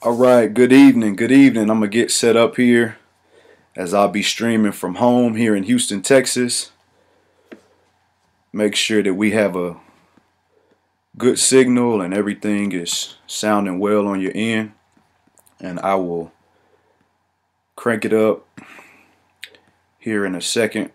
All right, good evening, good evening. I'm gonna get set up here as I'll be streaming from home here in Houston, Texas. Make sure that we have a good signal and everything is sounding well on your end, and I will crank it up here in a second.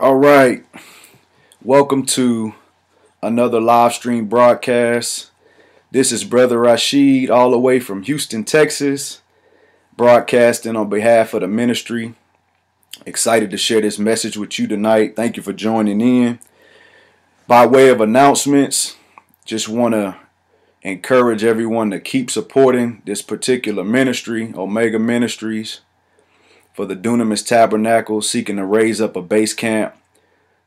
All right, welcome to another live stream broadcast. This is Brother Rashid, all the way from Houston, Texas, broadcasting on behalf of the ministry. Excited to share this message with you tonight. Thank you for joining in. By way of announcements, just want to encourage everyone to keep supporting this particular ministry, Omega Ministries, for the Dunamis Tabernacle, seeking to raise up a base camp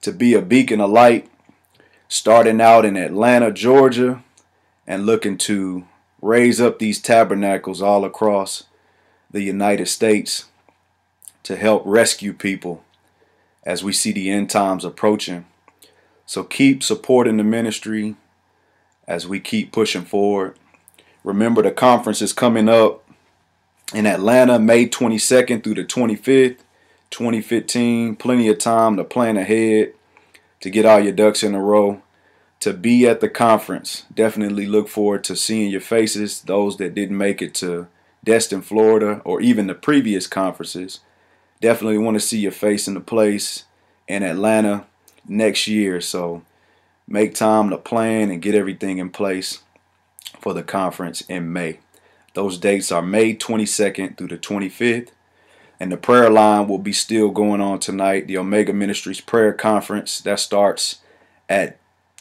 to be a beacon of light, starting out in Atlanta, Georgia, and looking to raise up these tabernacles all across the United States to help rescue people as we see the end times approaching. So keep supporting the ministry as we keep pushing forward. Remember, the conference is coming up in Atlanta, May 22nd through the 25th, 2015. Plenty of time to plan ahead, to get all your ducks in a row, to be at the conference. Definitely look forward to seeing your faces, those that didn't make it to Destin, Florida, or even the previous conferences. Definitely want to see your face in the place in Atlanta next year. So make time to plan and get everything in place for the conference in May. Those dates are May 22nd through the 25th. And the prayer line will be still going on tonight, the Omega Ministries Prayer Conference. That starts at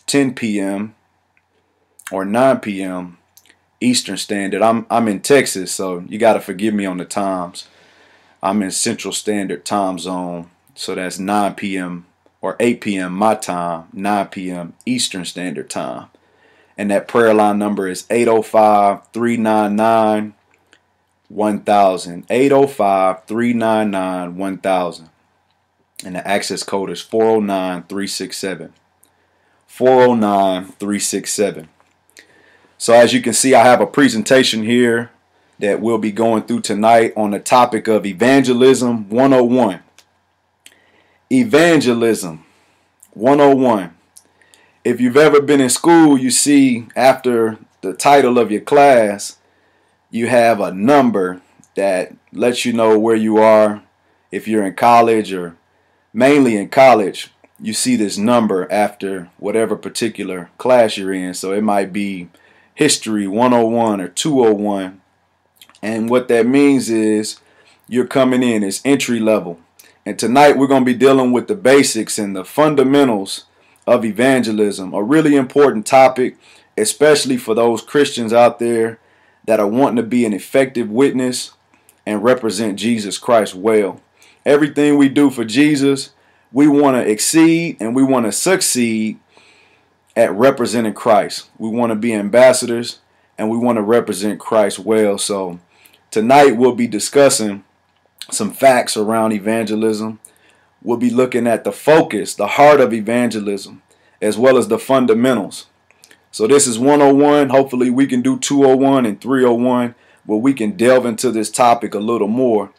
10 p.m. or 9 p.m. Eastern Standard. I'm in Texas, so you got to forgive me on the times. I'm in Central Standard Time Zone, so that's 9 p.m. or 8 p.m. my time, 9 p.m. Eastern Standard Time. And that prayer line number is 805-399-1000. 805-399-1000. And the access code is 409367. 409367. So as you can see, I have a presentation here that we'll be going through tonight on the topic of Evangelism 101. Evangelism 101. If you've ever been in school, you see after the title of your class, you have a number that lets you know where you are. If you're in college, or mainly in college, you see this number after whatever particular class you're in. So it might be History 101 or 201. And what that means is you're coming in. It's entry level. And tonight we're going to be dealing with the basics and the fundamentals of evangelism, a really important topic, especially for those Christians out there that are wanting to be an effective witness and represent Jesus Christ well. Everything we do for Jesus, we want to exceed and we want to succeed at representing Christ. We want to be ambassadors and we want to represent Christ well. So tonight we'll be discussing some facts around evangelism. We'll be looking at the focus, the heart of evangelism, as well as the fundamentals. So this is 101. Hopefully we can do 201 and 301, where we can delve into this topic a little more.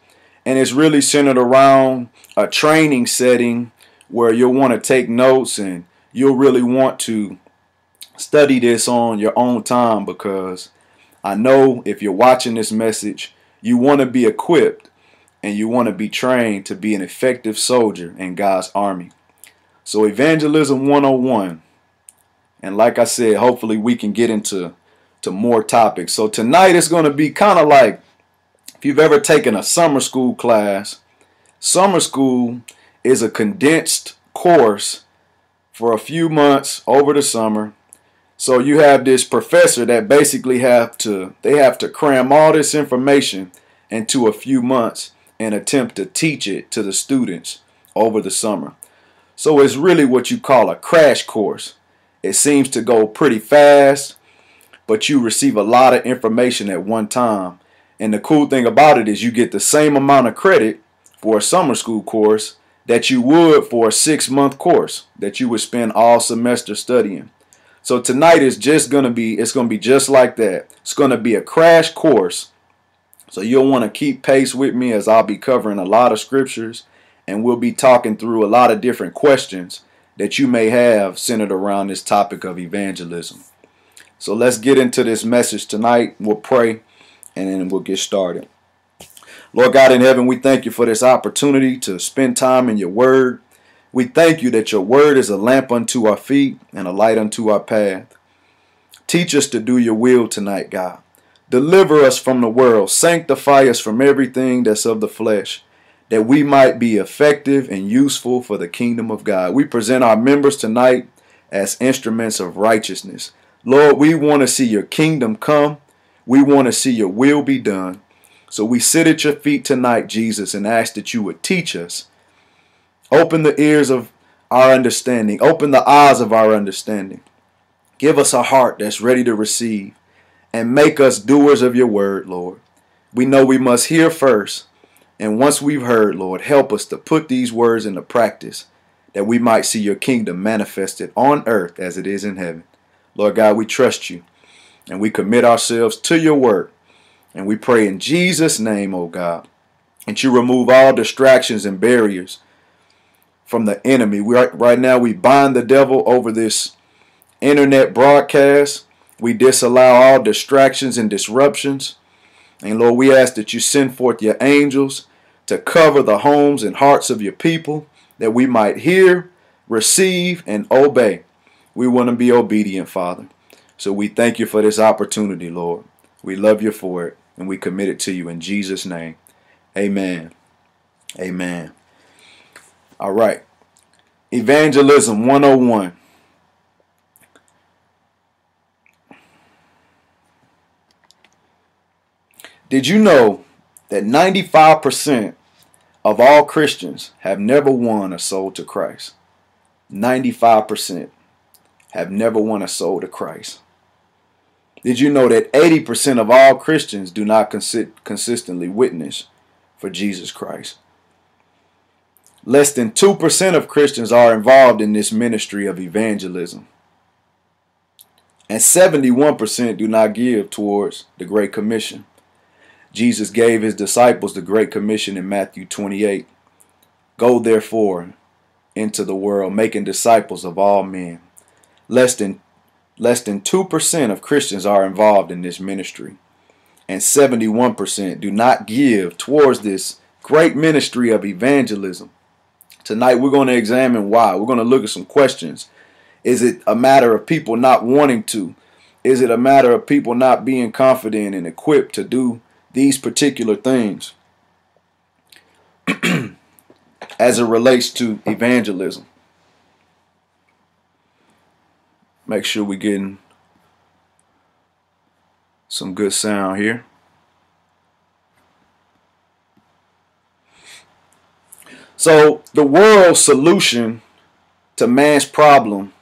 And it's really centered around a training setting where you'll want to take notes and you'll really want to study this on your own time, because I know if you're watching this message, you want to be equipped and you want to be trained to be an effective soldier in God's army. So Evangelism 101. And like I said, hopefully we can get into more topics. So tonight it's going to be kind of like if you've ever taken a summer school class. Summer school is a condensed course for a few months over the summer. So you have this professor that basically they have to cram all this information into a few months and attempt to teach it to the students over the summer. So it's really what you call a crash course. It seems to go pretty fast, but you receive a lot of information at one time. And the cool thing about it is you get the same amount of credit for a summer school course that you would for a 6-month course that you would spend all semester studying. So tonight is just going to be, it's going to be just like that. It's going to be a crash course. So you'll want to keep pace with me as I'll be covering a lot of scriptures, and we'll be talking through a lot of different questions that you may have centered around this topic of evangelism. So let's get into this message tonight. We'll pray and then we'll get started. Lord God in heaven, we thank you for this opportunity to spend time in your word. We thank you that your word is a lamp unto our feet and a light unto our path. Teach us to do your will tonight, God. Deliver us from the world. Sanctify us from everything that's of the flesh, that we might be effective and useful for the kingdom of God. We present our members tonight as instruments of righteousness. Lord, we want to see your kingdom come. We want to see your will be done. So we sit at your feet tonight, Jesus, and ask that you would teach us. Open the ears of our understanding. Open the eyes of our understanding. Give us a heart that's ready to receive, and make us doers of your word, Lord. We know we must hear first, and once we've heard, Lord, help us to put these words into practice, that we might see your kingdom manifested on earth as it is in heaven. Lord God, we trust you, and we commit ourselves to your word, and we pray in Jesus' name, O God, that you remove all distractions and barriers from the enemy. Right now we bind the devil over this internet broadcast. We disallow all distractions and disruptions. And Lord, we ask that you send forth your angels to cover the homes and hearts of your people, that we might hear, receive, and obey. We want to be obedient, Father. So we thank you for this opportunity, Lord. We love you for it, and we commit it to you in Jesus' name. Amen. Amen. All right. Evangelism 101. Did you know that 95% of all Christians have never won a soul to Christ? 95% have never won a soul to Christ. Did you know that 80% of all Christians do not consistently witness for Jesus Christ? Less than 2% of Christians are involved in this ministry of evangelism. And 71% do not give towards the Great Commission. Jesus gave his disciples the Great Commission in Matthew 28. Go therefore into the world, making disciples of all men. Less than 2% of Christians are involved in this ministry. And 71% do not give towards this great ministry of evangelism. Tonight we're going to examine why. We're going to look at some questions. Is it a matter of people not wanting to? Is it a matter of people not being confident and equipped to do these particular things as it relates to evangelism? Make sure we're getting some good sound here. So the world's solution to man's problem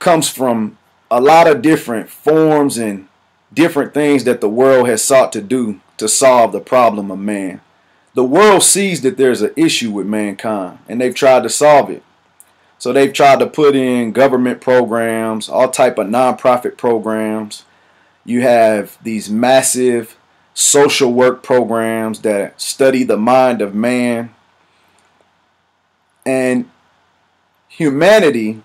comes from a lot of different forms and different things that the world has sought to do to solve the problem of man. The world sees that there's an issue with mankind, and they've tried to solve it. So they've tried to put in government programs, all type of nonprofit programs. You have these massive social work programs that study the mind of man. And humanity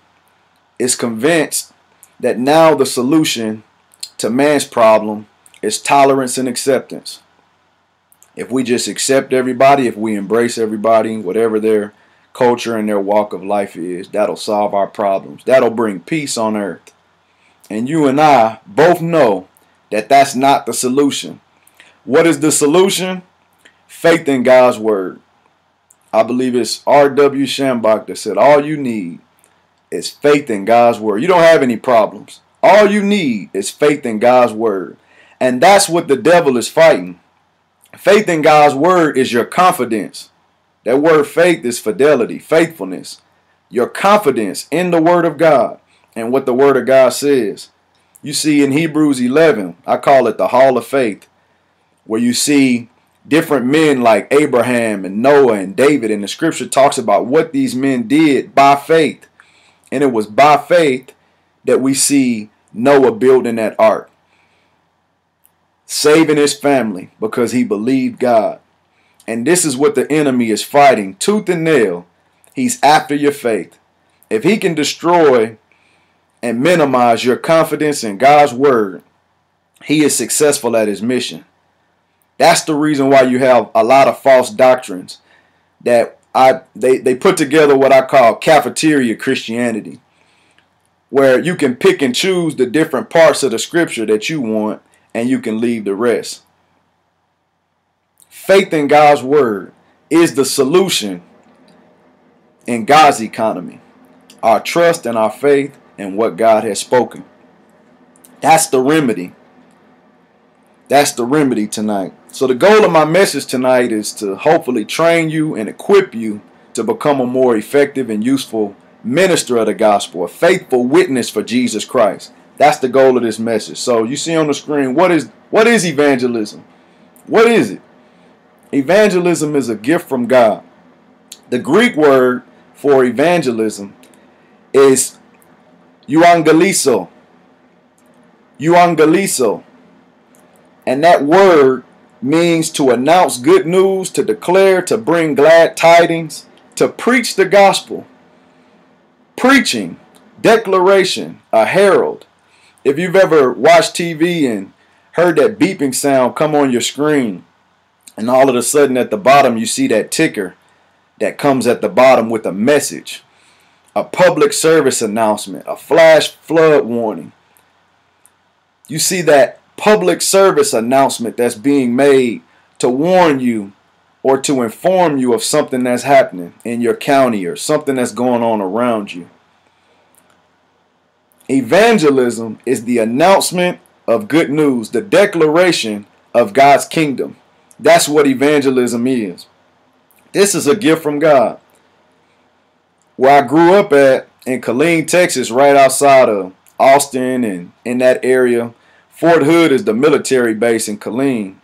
is convinced that now the solution to man's problem is tolerance and acceptance. if we just accept everybody, if we embrace everybody, whatever their culture and their walk of life is, that'll solve our problems. That'll bring peace on earth. And you and I both know that that's not the solution. What is the solution? Faith in God's word. I believe it's R.W. Schambach that said all you need is faith in God's word. You don't have any problems. All you need is faith in God's word. And that's what the devil is fighting. Faith in God's word is your confidence. That word faith is fidelity, faithfulness. Your confidence in the word of God and what the word of God says. You see in Hebrews 11, I call it the hall of faith, where you see different men like Abraham and Noah and David. And the scripture talks about what these men did by faith. And it was by faith that we see Noah building that ark, saving his family because he believed God. And this is what the enemy is fighting tooth and nail. He's after your faith. If he can destroy and minimize your confidence in God's word, he is successful at his mission. That's the reason why you have a lot of false doctrines that they put together what I call cafeteria Christianity, where you can pick and choose the different parts of the scripture that you want, and you can leave the rest. Faith in God's word is the solution in God's economy. Our trust and our faith in what God has spoken. That's the remedy. That's the remedy tonight. So the goal of my message tonight is to hopefully train you and equip you to become a more effective and useful minister of the gospel, a faithful witness for Jesus Christ. That's the goal of this message. So you see on the screen, what is evangelism? What is it? Evangelism is a gift from God. The Greek word for evangelism is euangelizo. Euangelizo. And that word means to announce good news, to declare, to bring glad tidings, to preach the gospel. Preaching, declaration, a herald. If you've ever watched TV and heard that beeping sound come on your screen, and all of a sudden at the bottom you see that ticker that comes at the bottom with a message, a public service announcement, a flash flood warning. You see that public service announcement that's being made to warn you or to inform you of something that's happening in your county or something that's going on around you. Evangelism is the announcement of good news, the declaration of God's kingdom. That's what evangelism is. This is a gift from God. Where I grew up at in Killeen, Texas, right outside of Austin and in that area, Fort Hood is the military base in Killeen.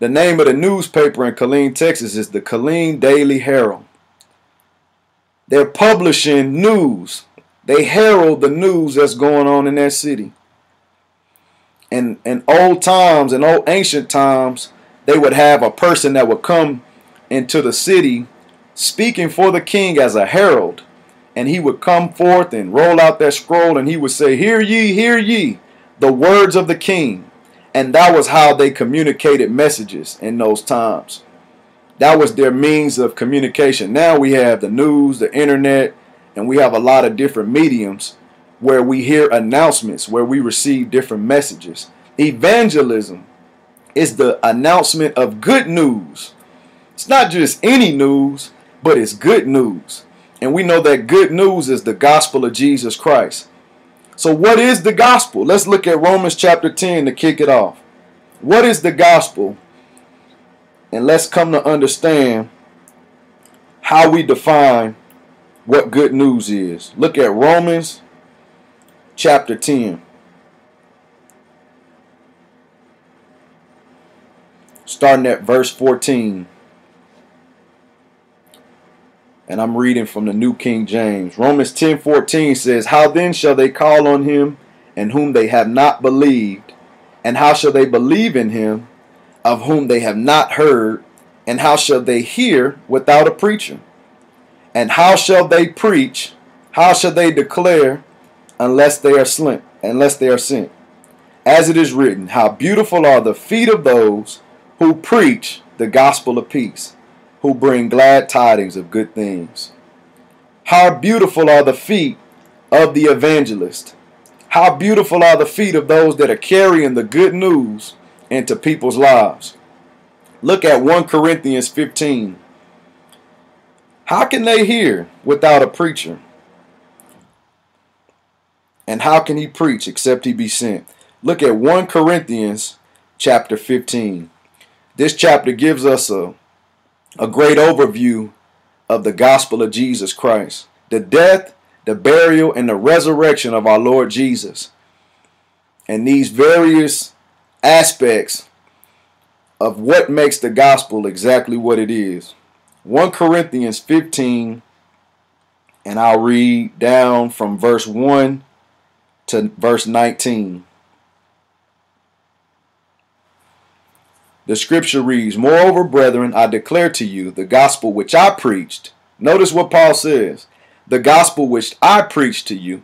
The name of the newspaper in Killeen, Texas is the Killeen Daily Herald. They're publishing news. They herald the news that's going on in that city. And in old times, in old ancient times, they would have a person that would come into the city speaking for the king as a herald. And he would come forth and roll out that scroll and he would say, hear ye, the words of the king. And that was how they communicated messages in those times. That was their means of communication. Now we have the news, the internet, and we have a lot of different mediums where we hear announcements, where we receive different messages. Evangelism is the announcement of good news. It's not just any news, but it's good news. And we know that good news is the gospel of Jesus Christ. So what is the gospel? Let's look at Romans chapter 10 to kick it off. What is the gospel? And let's come to understand how we define what good news is. Look at Romans chapter 10. Starting at verse 14. And I'm reading from the New King James. Romans 10:14 says, "How then shall they call on him in whom they have not believed? And how shall they believe in him of whom they have not heard? And how shall they hear without a preacher? And how shall they preach? How shall they declare unless they are sent? As it is written, how beautiful are the feet of those who preach the gospel of peace, who bring glad tidings of good things. How beautiful are the feet of the evangelist. How beautiful are the feet of those that are carrying the good news into people's lives. Look at 1 Corinthians 15. How can they hear without a preacher? And how can he preach except he be sent? Look at 1 Corinthians chapter 15. This chapter gives us a great overview of the gospel of Jesus Christ, the death, the burial, and the resurrection of our Lord Jesus. And these various aspects of what makes the gospel exactly what it is. 1 Corinthians 15, and I'll read down from verse 1 to verse 19. The scripture reads, "Moreover, brethren, I declare to you the gospel which I preached." Notice what Paul says. "The gospel which I preached to you,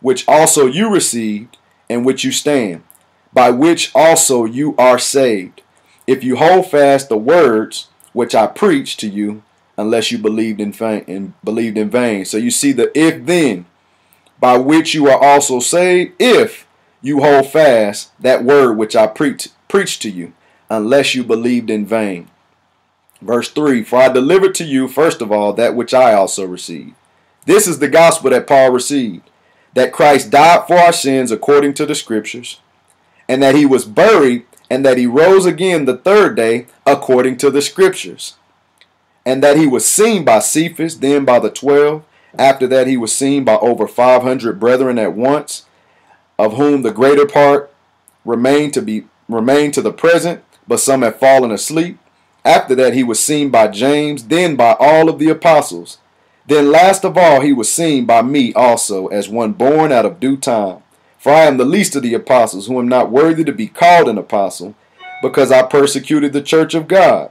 which also you received, and which you stand, by which also you are saved, if you hold fast the words which I preached to you, unless you believed in vain. So you see the if then, by which you are also saved, if you hold fast that word which I preached to you, unless you believed in vain. Verse 3, "For I delivered to you, first of all, that which I also received." This is the gospel that Paul received, that Christ died for our sins according to the scriptures, and that he was buried, and that he rose again the third day according to the scriptures, and that he was seen by Cephas, then by the 12. After that he was seen by over 500 brethren at once, of whom the greater part remain to the present, but some have fallen asleep. After that he was seen by James, then by all of the apostles. Then last of all he was seen by me also, as one born out of due time. For I am the least of the apostles, who am not worthy to be called an apostle, because I persecuted the church of God.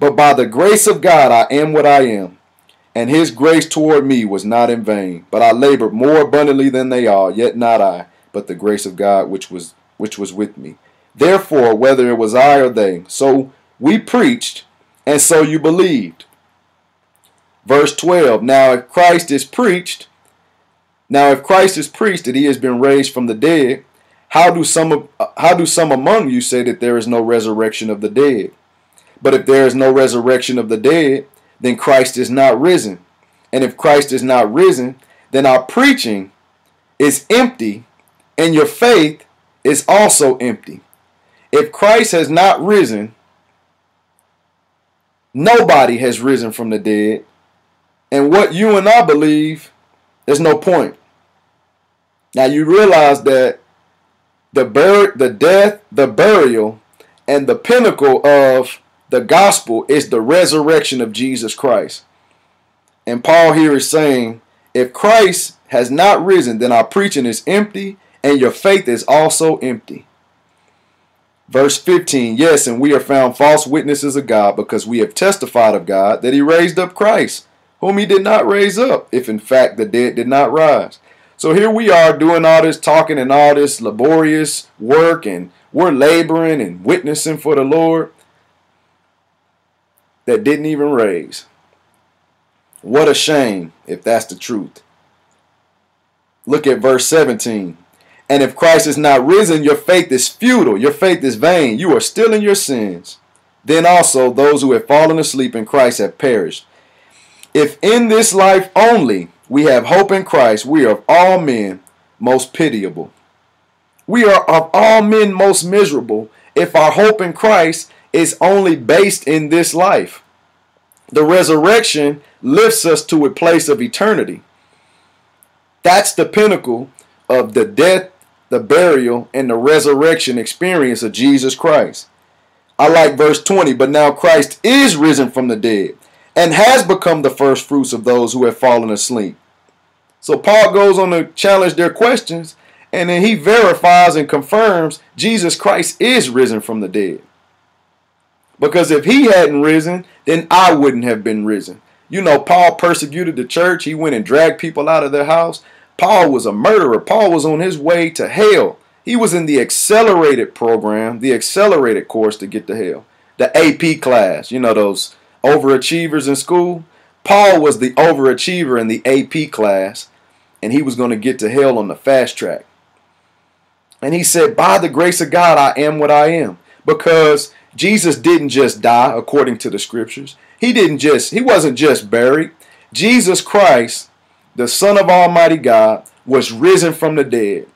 But by the grace of God I am what I am, and his grace toward me was not in vain. But I labored more abundantly than they all, yet not I, but the grace of God which was with me. Therefore, whether it was I or they, so we preached, and so you believed. Verse 12, Now if Christ is preached that he has been raised from the dead, how do some among you say that there is no resurrection of the dead? But if there is no resurrection of the dead, then Christ is not risen. And if Christ is not risen, then our preaching is empty, and your faith is also empty. If Christ has not risen, nobody has risen from the dead, and what you and I believe, there's no point. Now you realize that the death, the burial, and the pinnacle of the gospel is the resurrection of Jesus Christ. And Paul here is saying, if Christ has not risen, then our preaching is empty, and your faith is also empty. Verse 15, "Yes, and we are found false witnesses of God, because we have testified of God that he raised up Christ, whom he did not raise up, if in fact the dead did not rise." So here we are doing all this talking and all this laborious work, and we're laboring and witnessing for the Lord that didn't even raise. What a shame if that's the truth. Look at verse 17. "And if Christ is not risen, your faith is futile. Your faith is vain. You are still in your sins. Then also those who have fallen asleep in Christ have perished. If in this life only we have hope in Christ, we are of all men most pitiable." We are of all men most miserable if our hope in Christ is only based in this life. The resurrection lifts us to a place of eternity. That's the pinnacle of the death, the burial, and the resurrection experience of Jesus Christ. I like verse 20, "But now Christ is risen from the dead, and has become the first fruits of those who have fallen asleep." So Paul goes on to challenge their questions, and then he verifies and confirms Jesus Christ is risen from the dead. Because if he hadn't risen, then I wouldn't have been risen. You know, Paul persecuted the church. He went and dragged people out of their house. Paul was a murderer. Paul was on his way to hell. He was in the accelerated program, the accelerated course to get to hell. the AP class, you know, those overachievers in school. Paul was the overachiever in the AP class, and he was going to get to hell on the fast track. And he said, by the grace of God, I am what I am. Because Jesus didn't just die according to the scriptures. He wasn't just buried. Jesus Christ, the Son of Almighty God, was risen from the dead.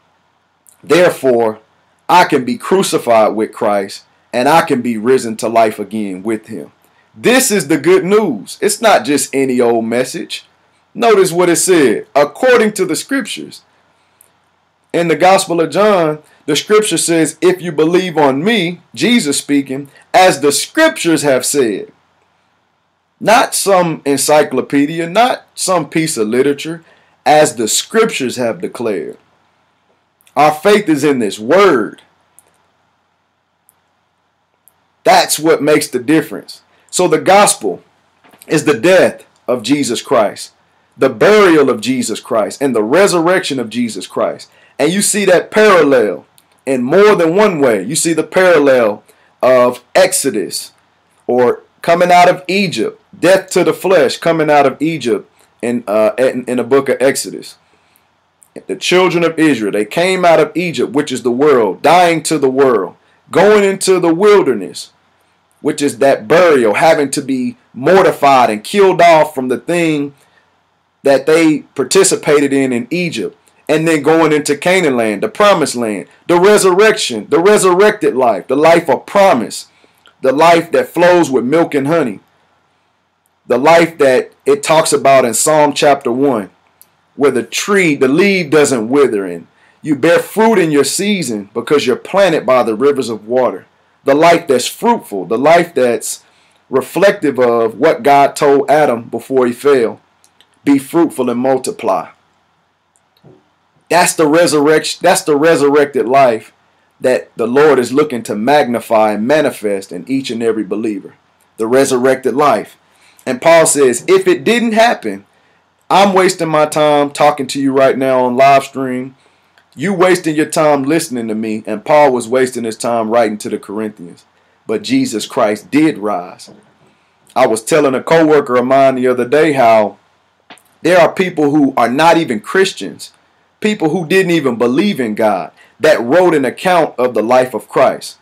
Therefore, I can be crucified with Christ, and I can be risen to life again with him. This is the good news. It's not just any old message. Notice what it said. According to the scriptures. In the Gospel of John, the scripture says, if you believe on me, Jesus speaking, as the scriptures have said. Not some encyclopedia, not some piece of literature, as the scriptures have declared. Our faith is in this word. That's what makes the difference. So the gospel is the death of Jesus Christ, the burial of Jesus Christ, and the resurrection of Jesus Christ. And you see that parallel in more than one way. You see the parallel of Exodus, or coming out of Egypt, death to the flesh, coming out of Egypt in the book of Exodus. The children of Israel, they came out of Egypt, which is the world, dying to the world, going into the wilderness, which is that burial, having to be mortified and killed off from the thing that they participated in Egypt. And then going into Canaan land, the promised land, the resurrection, the resurrected life, the life of promise, the life that flows with milk and honey, the life that it talks about in Psalm chapter 1, where the tree, the leaf doesn't wither, and you bear fruit in your season because you're planted by the rivers of water, the life that's fruitful, the life that's reflective of what God told Adam before he fell, be fruitful and multiply. That's the resurrection. That's the resurrected life that the Lord is looking to magnify and manifest in each and every believer. The resurrected life. And Paul says, if it didn't happen, I'm wasting my time talking to you right now on live stream. You wasting your time listening to me. And Paul was wasting his time writing to the Corinthians. But Jesus Christ did rise. I was telling a coworker of mine the other day how there are people who are not even Christians, people who didn't even believe in God, that wrote an account of the life of Christ.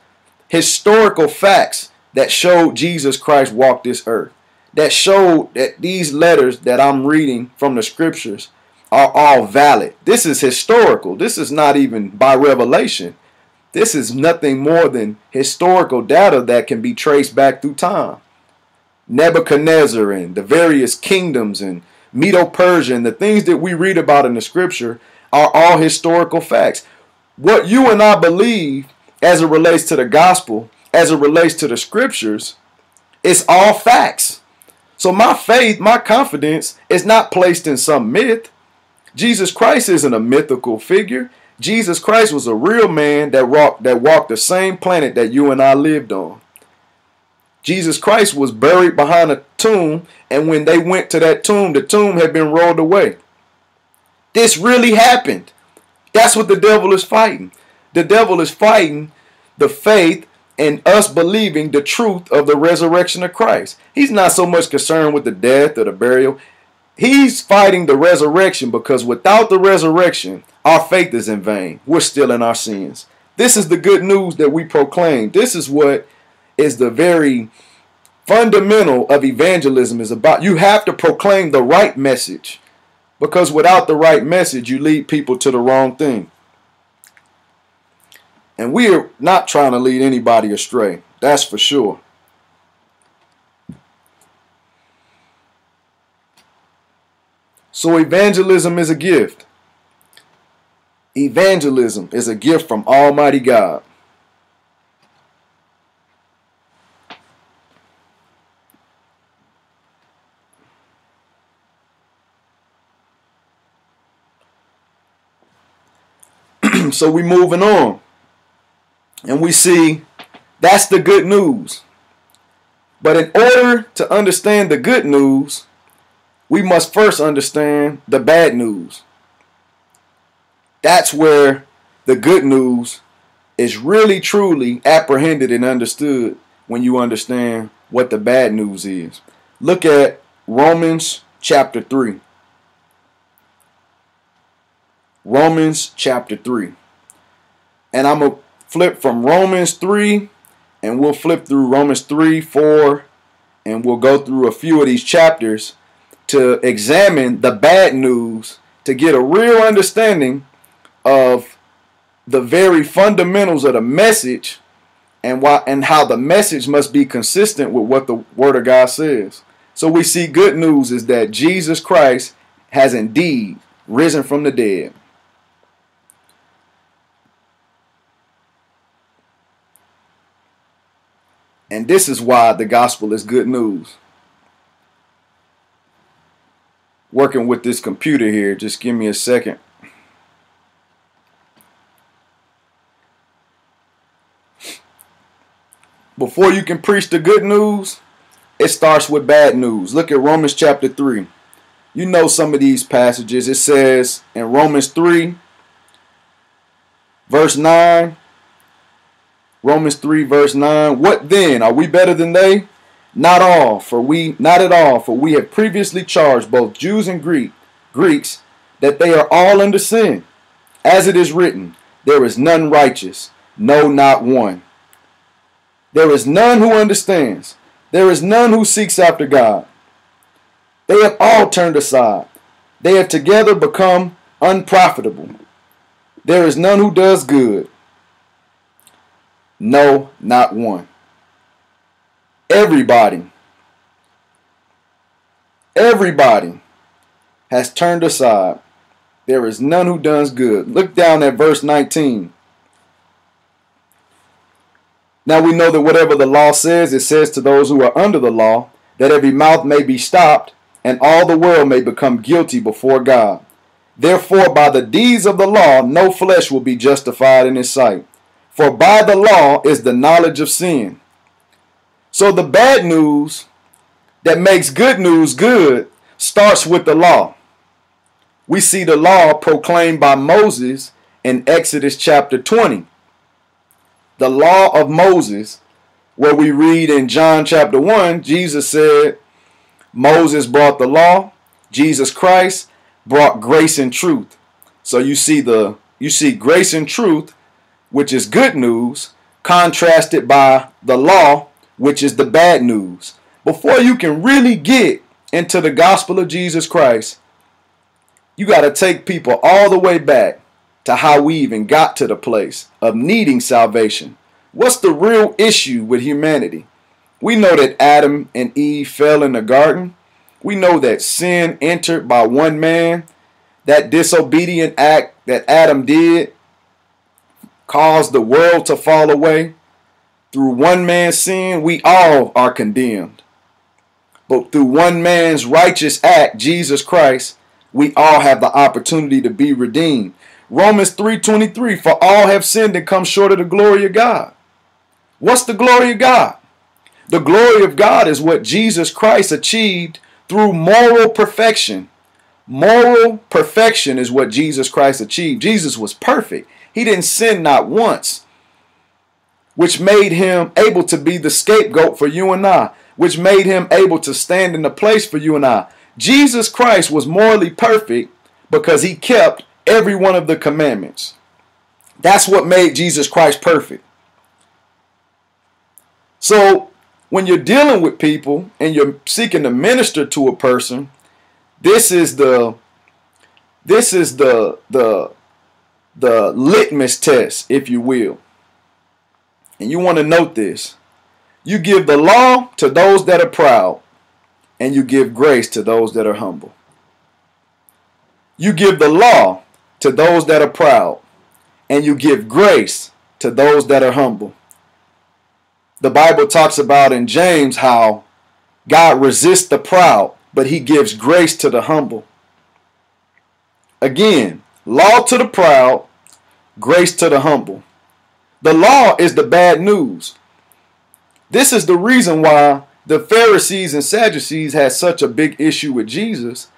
Historical facts that showed Jesus Christ walked this earth, that showed that these letters that I'm reading from the scriptures are all valid. This is historical. This is not even by revelation. This is nothing more than historical data that can be traced back through time. Nebuchadnezzar and the various kingdoms and Medo-Persia and the things that we read about in the scripture are all historical facts. What you and I believe as it relates to the gospel, as it relates to the scriptures, it's all facts. So my faith, my confidence is not placed in some myth. Jesus Christ isn't a mythical figure. Jesus Christ was a real man that walked the same planet that you and I lived on. Jesus Christ was buried behind a tomb, and when they went to that tomb, the tomb had been rolled away. This really happened. That's what the devil is fighting. The devil is fighting the faith and us believing the truth of the resurrection of Christ. He's not so much concerned with the death or the burial. He's fighting the resurrection, because without the resurrection, our faith is in vain. We're still in our sins. This is the good news that we proclaim. This is what is the very fundamental of evangelism is about. You have to proclaim the right message. Because without the right message, you lead people to the wrong thing. And we're not trying to lead anybody astray. That's for sure. So evangelism is a gift. Evangelism is a gift from Almighty God. So we're moving on, and we see that's the good news. But in order to understand the good news, we must first understand the bad news. That's where the good news is really truly apprehended and understood when you understand what the bad news is. Look at Romans chapter 3. Romans chapter 3. And I'm going to flip from Romans 3, and we'll flip through Romans 3, 4, and we'll go through a few of these chapters to examine the bad news, to get a real understanding of the very fundamentals of the message and why and how the message must be consistent with what the Word of God says. So we see good news is that Jesus Christ has indeed risen from the dead. And this is why the gospel is good news. Working with this computer here, just give me a second. Before you can preach the good news, it starts with bad news. Look at Romans chapter 3. You know some of these passages. It says in Romans 3, verse 9, Romans 3, verse 9, "What then? Are we better than they? Not at all, for we have previously charged both Jews and Greeks that they are all under sin. As it is written, there is none righteous, no, not one. There is none who understands. There is none who seeks after God. They have all turned aside. They have together become unprofitable. There is none who does good, no, not one." Everybody has turned aside. There is none who does good. Look down at verse 19. "Now we know that whatever the law says, it says to those who are under the law, that every mouth may be stopped, and all the world may become guilty before God. Therefore, by the deeds of the law, no flesh will be justified in his sight. For by the law is the knowledge of sin." So the bad news that makes good news good starts with the law. We see the law proclaimed by Moses in Exodus chapter 20. The law of Moses, where we read in John chapter 1, Jesus said, Moses brought the law, Jesus Christ brought grace and truth. So you see grace and truth, which is good news, contrasted by the law, which is the bad news. Before you can really get into the gospel of Jesus Christ, you got to take people all the way back to how we even got to the place of needing salvation. What's the real issue with humanity? We know that Adam and Eve fell in the garden. We know that sin entered by one man. That disobedient act that Adam did caused the world to fall away. Through one man's sin, we all are condemned. But through one man's righteous act, Jesus Christ, we all have the opportunity to be redeemed. Romans 3:23, "For all have sinned and come short of the glory of God." What's the glory of God? The glory of God is what Jesus Christ achieved through moral perfection. Moral perfection is what Jesus Christ achieved. Jesus was perfect. He didn't sin not once, which made him able to be the scapegoat for you and I, which made him able to stand in the place for you and I. Jesus Christ was morally perfect because he kept every one of the commandments. That's what made Jesus Christ perfect. So when you're dealing with people and you're seeking to minister to a person, this is the litmus test, if you will. And you want to note this. You give the law to those that are proud, and you give grace to those that are humble. You give the law to those that are proud, and you give grace to those that are humble. The Bible talks about in James how God resists the proud, but he gives grace to the humble. Again, law to the proud, grace to the humble. The law is the bad news. This is the reason why the Pharisees and Sadducees had such a big issue with Jesus,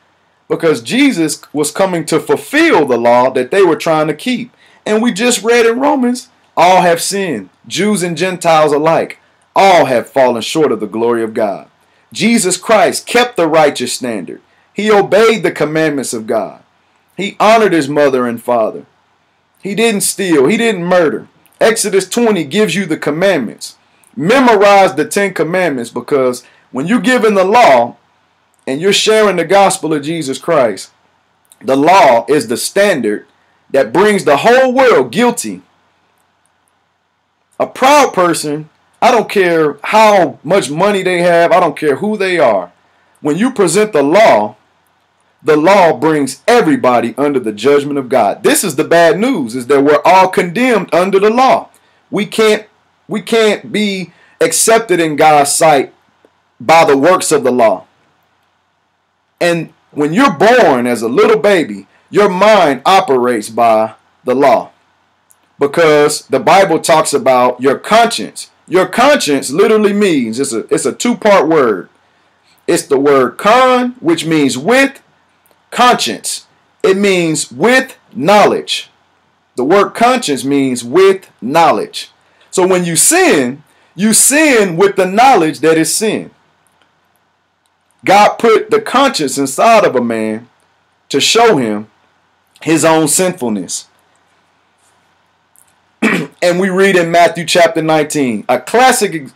because Jesus was coming to fulfill the law that they were trying to keep. And we just read in Romans, all have sinned, Jews and Gentiles alike. All have fallen short of the glory of God. Jesus Christ kept the righteous standard. He obeyed the commandments of God. He honored his mother and father. He didn't steal. He didn't murder. Exodus 20 gives you the commandments. Memorize the 10 commandments, because when you're given the law and you're sharing the gospel of Jesus Christ, the law is the standard that brings the whole world guilty. A proud person, I don't care how much money they have, I don't care who they are. When you present the law brings everybody under the judgment of God. This is the bad news, is that we're all condemned under the law. We can't be accepted in God's sight by the works of the law. And when you're born as a little baby, your mind operates by the law, because the Bible talks about your conscience. Your conscience literally means, it's a two-part word. It's the word con, which means with, conscience. It means with knowledge. The word conscience means with knowledge. So when you sin with the knowledge that it's sin. God put the conscience inside of a man to show him his own sinfulness. And we read in Matthew chapter 19, a classic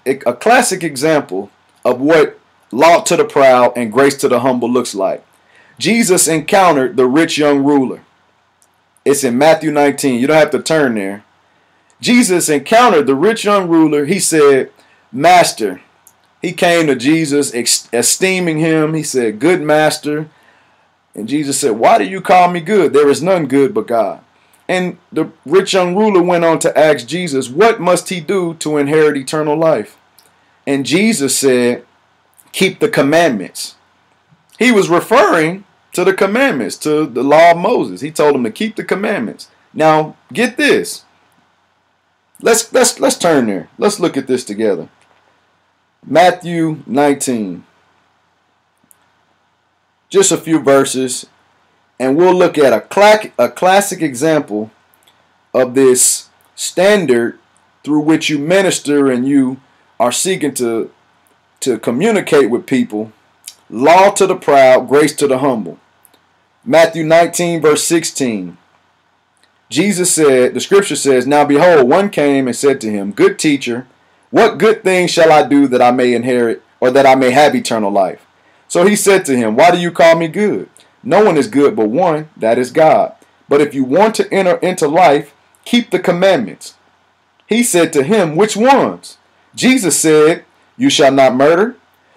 example of what law to the proud and grace to the humble looks like. Jesus encountered the rich young ruler. It's in Matthew 19. You don't have to turn there. Jesus encountered the rich young ruler. He said, Master. He came to Jesus esteeming him. He said, Good master. And Jesus said, Why do you call me good? There is none good but God. And the rich young ruler went on to ask Jesus, what must he do to inherit eternal life? And Jesus said, keep the commandments. He was referring to the commandments, to the law of Moses. He told him to keep the commandments. Now, get this. Let's turn there. Let's look at this together. Matthew 19. Just a few verses. And we'll look at a classic example of this standard through which you minister and you are seeking to communicate with people. Law to the proud, grace to the humble. Matthew 19, verse 16. Jesus said, the scripture says, Now behold, one came and said to him, Good teacher, what good thing shall I do that I may inherit, or that I may have eternal life? So he said to him, Why do you call me good? No one is good but one, that is God. But if you want to enter into life, keep the commandments. He said to him, Which ones? Jesus said, You shall not murder.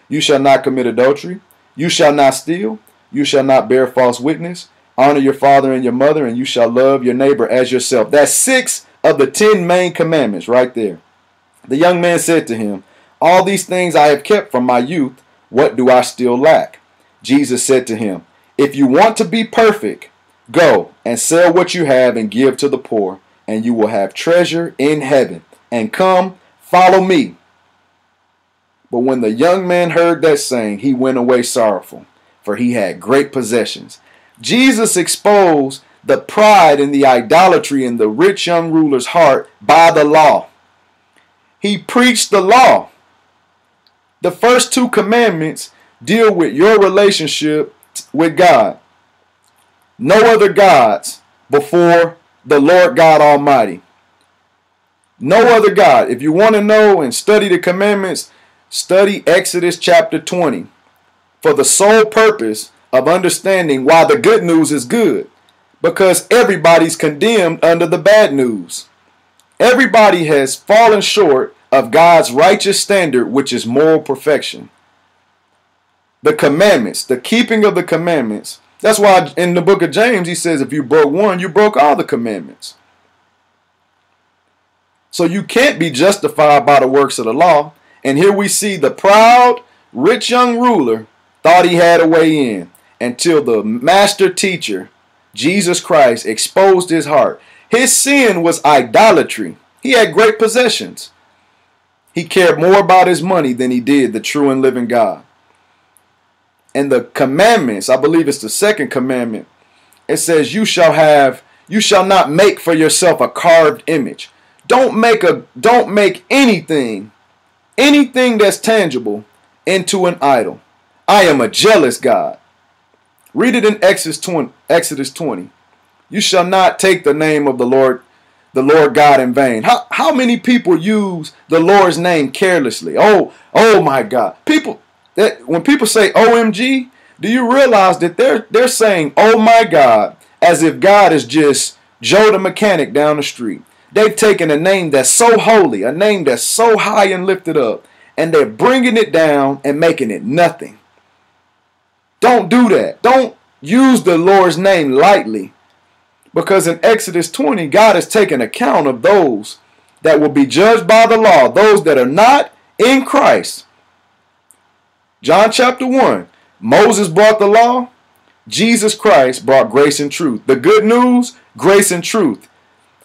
You shall not commit adultery. You shall not steal. You shall not bear false witness. Honor your father and your mother, and you shall love your neighbor as yourself. That's 6 of the 10 main commandments right there. The young man said to him, All these things I have kept from my youth. What do I still lack? Jesus said to him, If you want to be perfect, go and sell what you have and give to the poor, and you will have treasure in heaven. And come, follow me. But when the young man heard that saying, he went away sorrowful, for he had great possessions. Jesus exposed the pride and the idolatry in the rich young ruler's heart by the law. He preached the law. The first 2 commandments deal with your relationship with God. No other gods before the Lord God Almighty. No other God. If you want to know and study the commandments, study Exodus chapter 20 for the sole purpose of understanding why the good news is good, because everybody's condemned under the bad news. Everybody has fallen short of God's righteous standard, which is moral perfection. The commandments, the keeping of the commandments. That's why in the book of James, he says, if you broke one, you broke all the commandments. So you can't be justified by the works of the law. And here we see the proud, rich young ruler thought he had a way in, until the master teacher, Jesus Christ, exposed his heart. His sin was idolatry. He had great possessions. He cared more about his money than he did the true and living God. And the commandments, I believe it's the 2nd commandment. It says, you shall not make for yourself a carved image. Don't make anything anything that's tangible into an idol. I am a jealous God. Read it in Exodus 20. You shall not take the name of the Lord God in vain. How many people use the Lord's name carelessly? Oh my God. When people say OMG, do you realize that they're saying, oh my God, as if God is just Joe the mechanic down the street. They've taken a name that's so holy, a name that's so high and lifted up, and they're bringing it down and making it nothing. Don't do that. Don't use the Lord's name lightly. Because in Exodus 20, God is taking account of those that will be judged by the law, those that are not in Christ. John chapter 1, Moses brought the law. Jesus Christ brought grace and truth. The good news, grace and truth.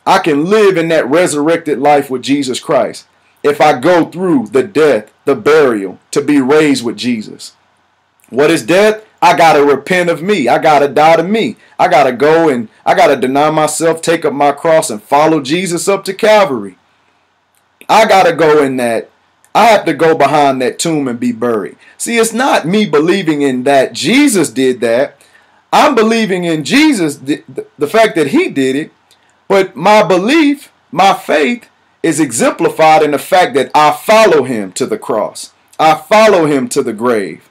I can live in that resurrected life with Jesus Christ if I go through the death, the burial, to be raised with Jesus. What is death? I got to repent of me. I got to die to me. I got to go and I got to deny myself, take up my cross and follow Jesus up to Calvary. I got to go in that. I have to go behind that tomb and be buried. See, it's not me believing in that Jesus did that. I'm believing in Jesus, the fact that he did it. But my belief, my faith is exemplified in the fact that I follow him to the cross. I follow him to the grave.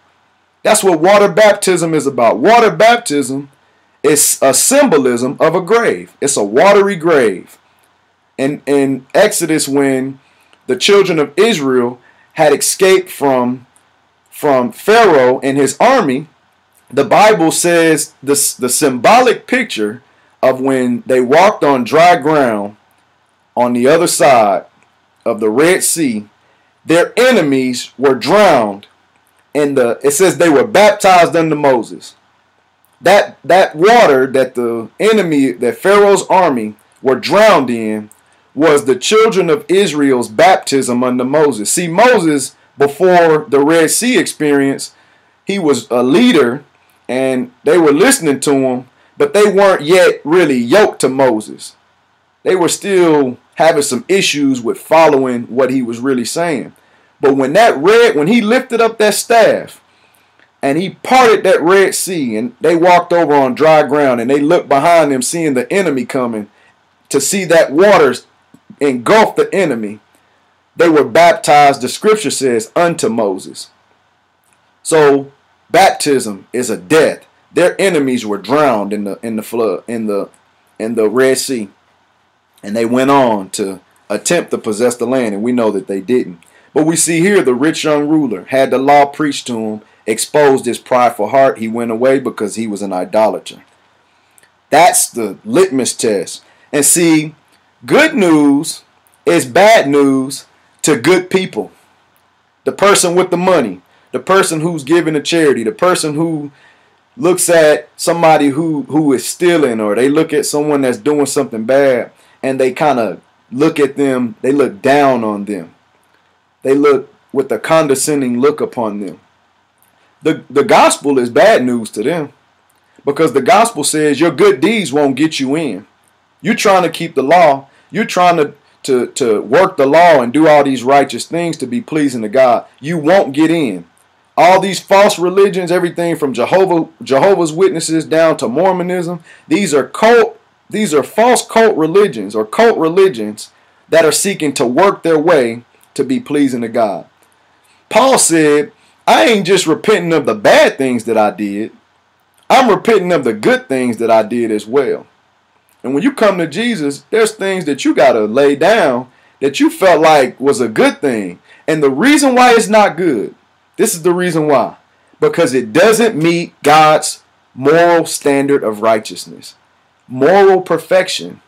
That's what water baptism is about. Water baptism is a symbolism of a grave. It's a watery grave. And in Exodus, when the children of Israel had escaped from Pharaoh and his army, the Bible says the symbolic picture of when they walked on dry ground on the other side of the Red Sea, their enemies were drowned. And it says they were baptized under Moses. That water that the enemy, that Pharaoh's army were drowned in, was the children of Israel's baptism under Moses. See, Moses, before the Red Sea experience, he was a leader and they were listening to him, but they weren't yet really yoked to Moses. They were still having some issues with following what he was really saying. But when he lifted up that staff and he parted that Red Sea and they walked over on dry ground and they looked behind them seeing the enemy coming, to see that waters engulf the enemy, they were baptized, the scripture says, unto Moses. So baptism is a death. Their enemies were drowned in the flood, in the Red Sea. And they went on to attempt to possess the land, and we know that they didn't. But we see here the rich young ruler had the law preached to him, exposed his prideful heart. He went away because he was an idolater. That's the litmus test. And see, good news is bad news to good people. The person with the money, the person who's giving to charity, the person who looks at somebody who is stealing, or they look at someone that's doing something bad and they kind of look at them, they look down on them. They look with a condescending look upon them. The gospel is bad news to them, because the gospel says your good deeds won't get you in. You're trying to keep the law. You're trying to work the law and do all these righteous things to be pleasing to God. You won't get in. All these false religions, everything from Jehovah's Witnesses down to Mormonism, these are false cult religions, or cult religions that are seeking to work their way to be pleasing to God. Paul said, I ain't just repenting of the bad things that I did. I'm repenting of the good things that I did as well. And when you come to Jesus, there's things that you got to lay down that you felt like was a good thing. And the reason why it's not good, this is the reason why, because it doesn't meet God's moral standard of righteousness, moral perfection,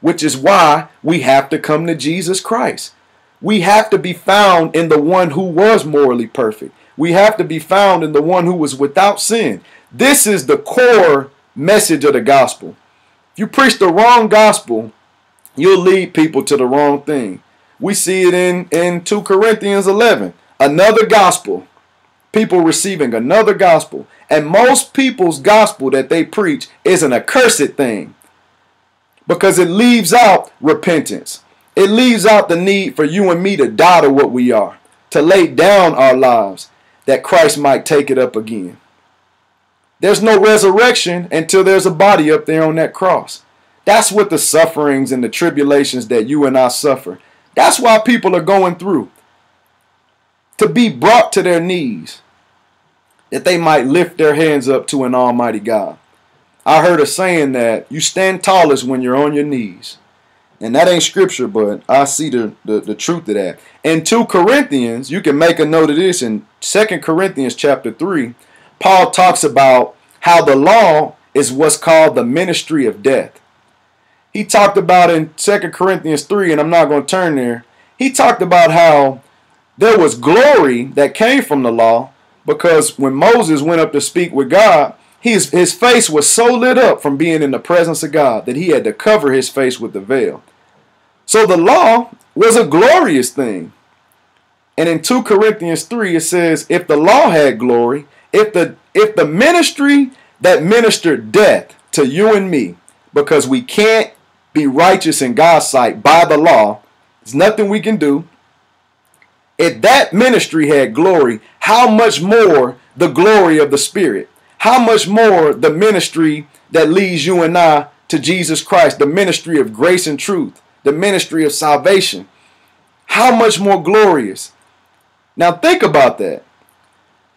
which is why we have to come to Jesus Christ. We have to be found in the one who was morally perfect. We have to be found in the one who was without sin. This is the core message of the gospel. If you preach the wrong gospel, you'll lead people to the wrong thing. We see it in 2 Corinthians 11. Another gospel. People receiving another gospel. And most people's gospel that they preach is an accursed thing, because it leaves out repentance. It leaves out the need for you and me to die to what we are. to lay down our lives that Christ might take it up again. There's no resurrection until there's a body up there on that cross. That's what the sufferings and the tribulations that you and I suffer. That's why people are going through. To be brought to their knees, that they might lift their hands up to an almighty God. I heard a saying that you stand tallest when you're on your knees. And that ain't scripture, but I see the truth of that. In 2 Corinthians, you can make a note of this. In 2 Corinthians chapter 3, Paul talks about how the law is what's called the ministry of death. He talked about in 2 Corinthians 3, and I'm not going to turn there. He talked about how there was glory that came from the law, because when Moses went up to speak with God, his face was so lit up from being in the presence of God that he had to cover his face with the veil. So the law was a glorious thing. And in 2 Corinthians 3, it says, if the law had glory, if the ministry that ministered death to you and me, because we can't be righteous in God's sight by the law, there's nothing we can do. If that ministry had glory, how much more the glory of the Spirit? How much more the ministry that leads you and I to Jesus Christ, the ministry of grace and truth, the ministry of salvation? How much more glorious? Now think about that.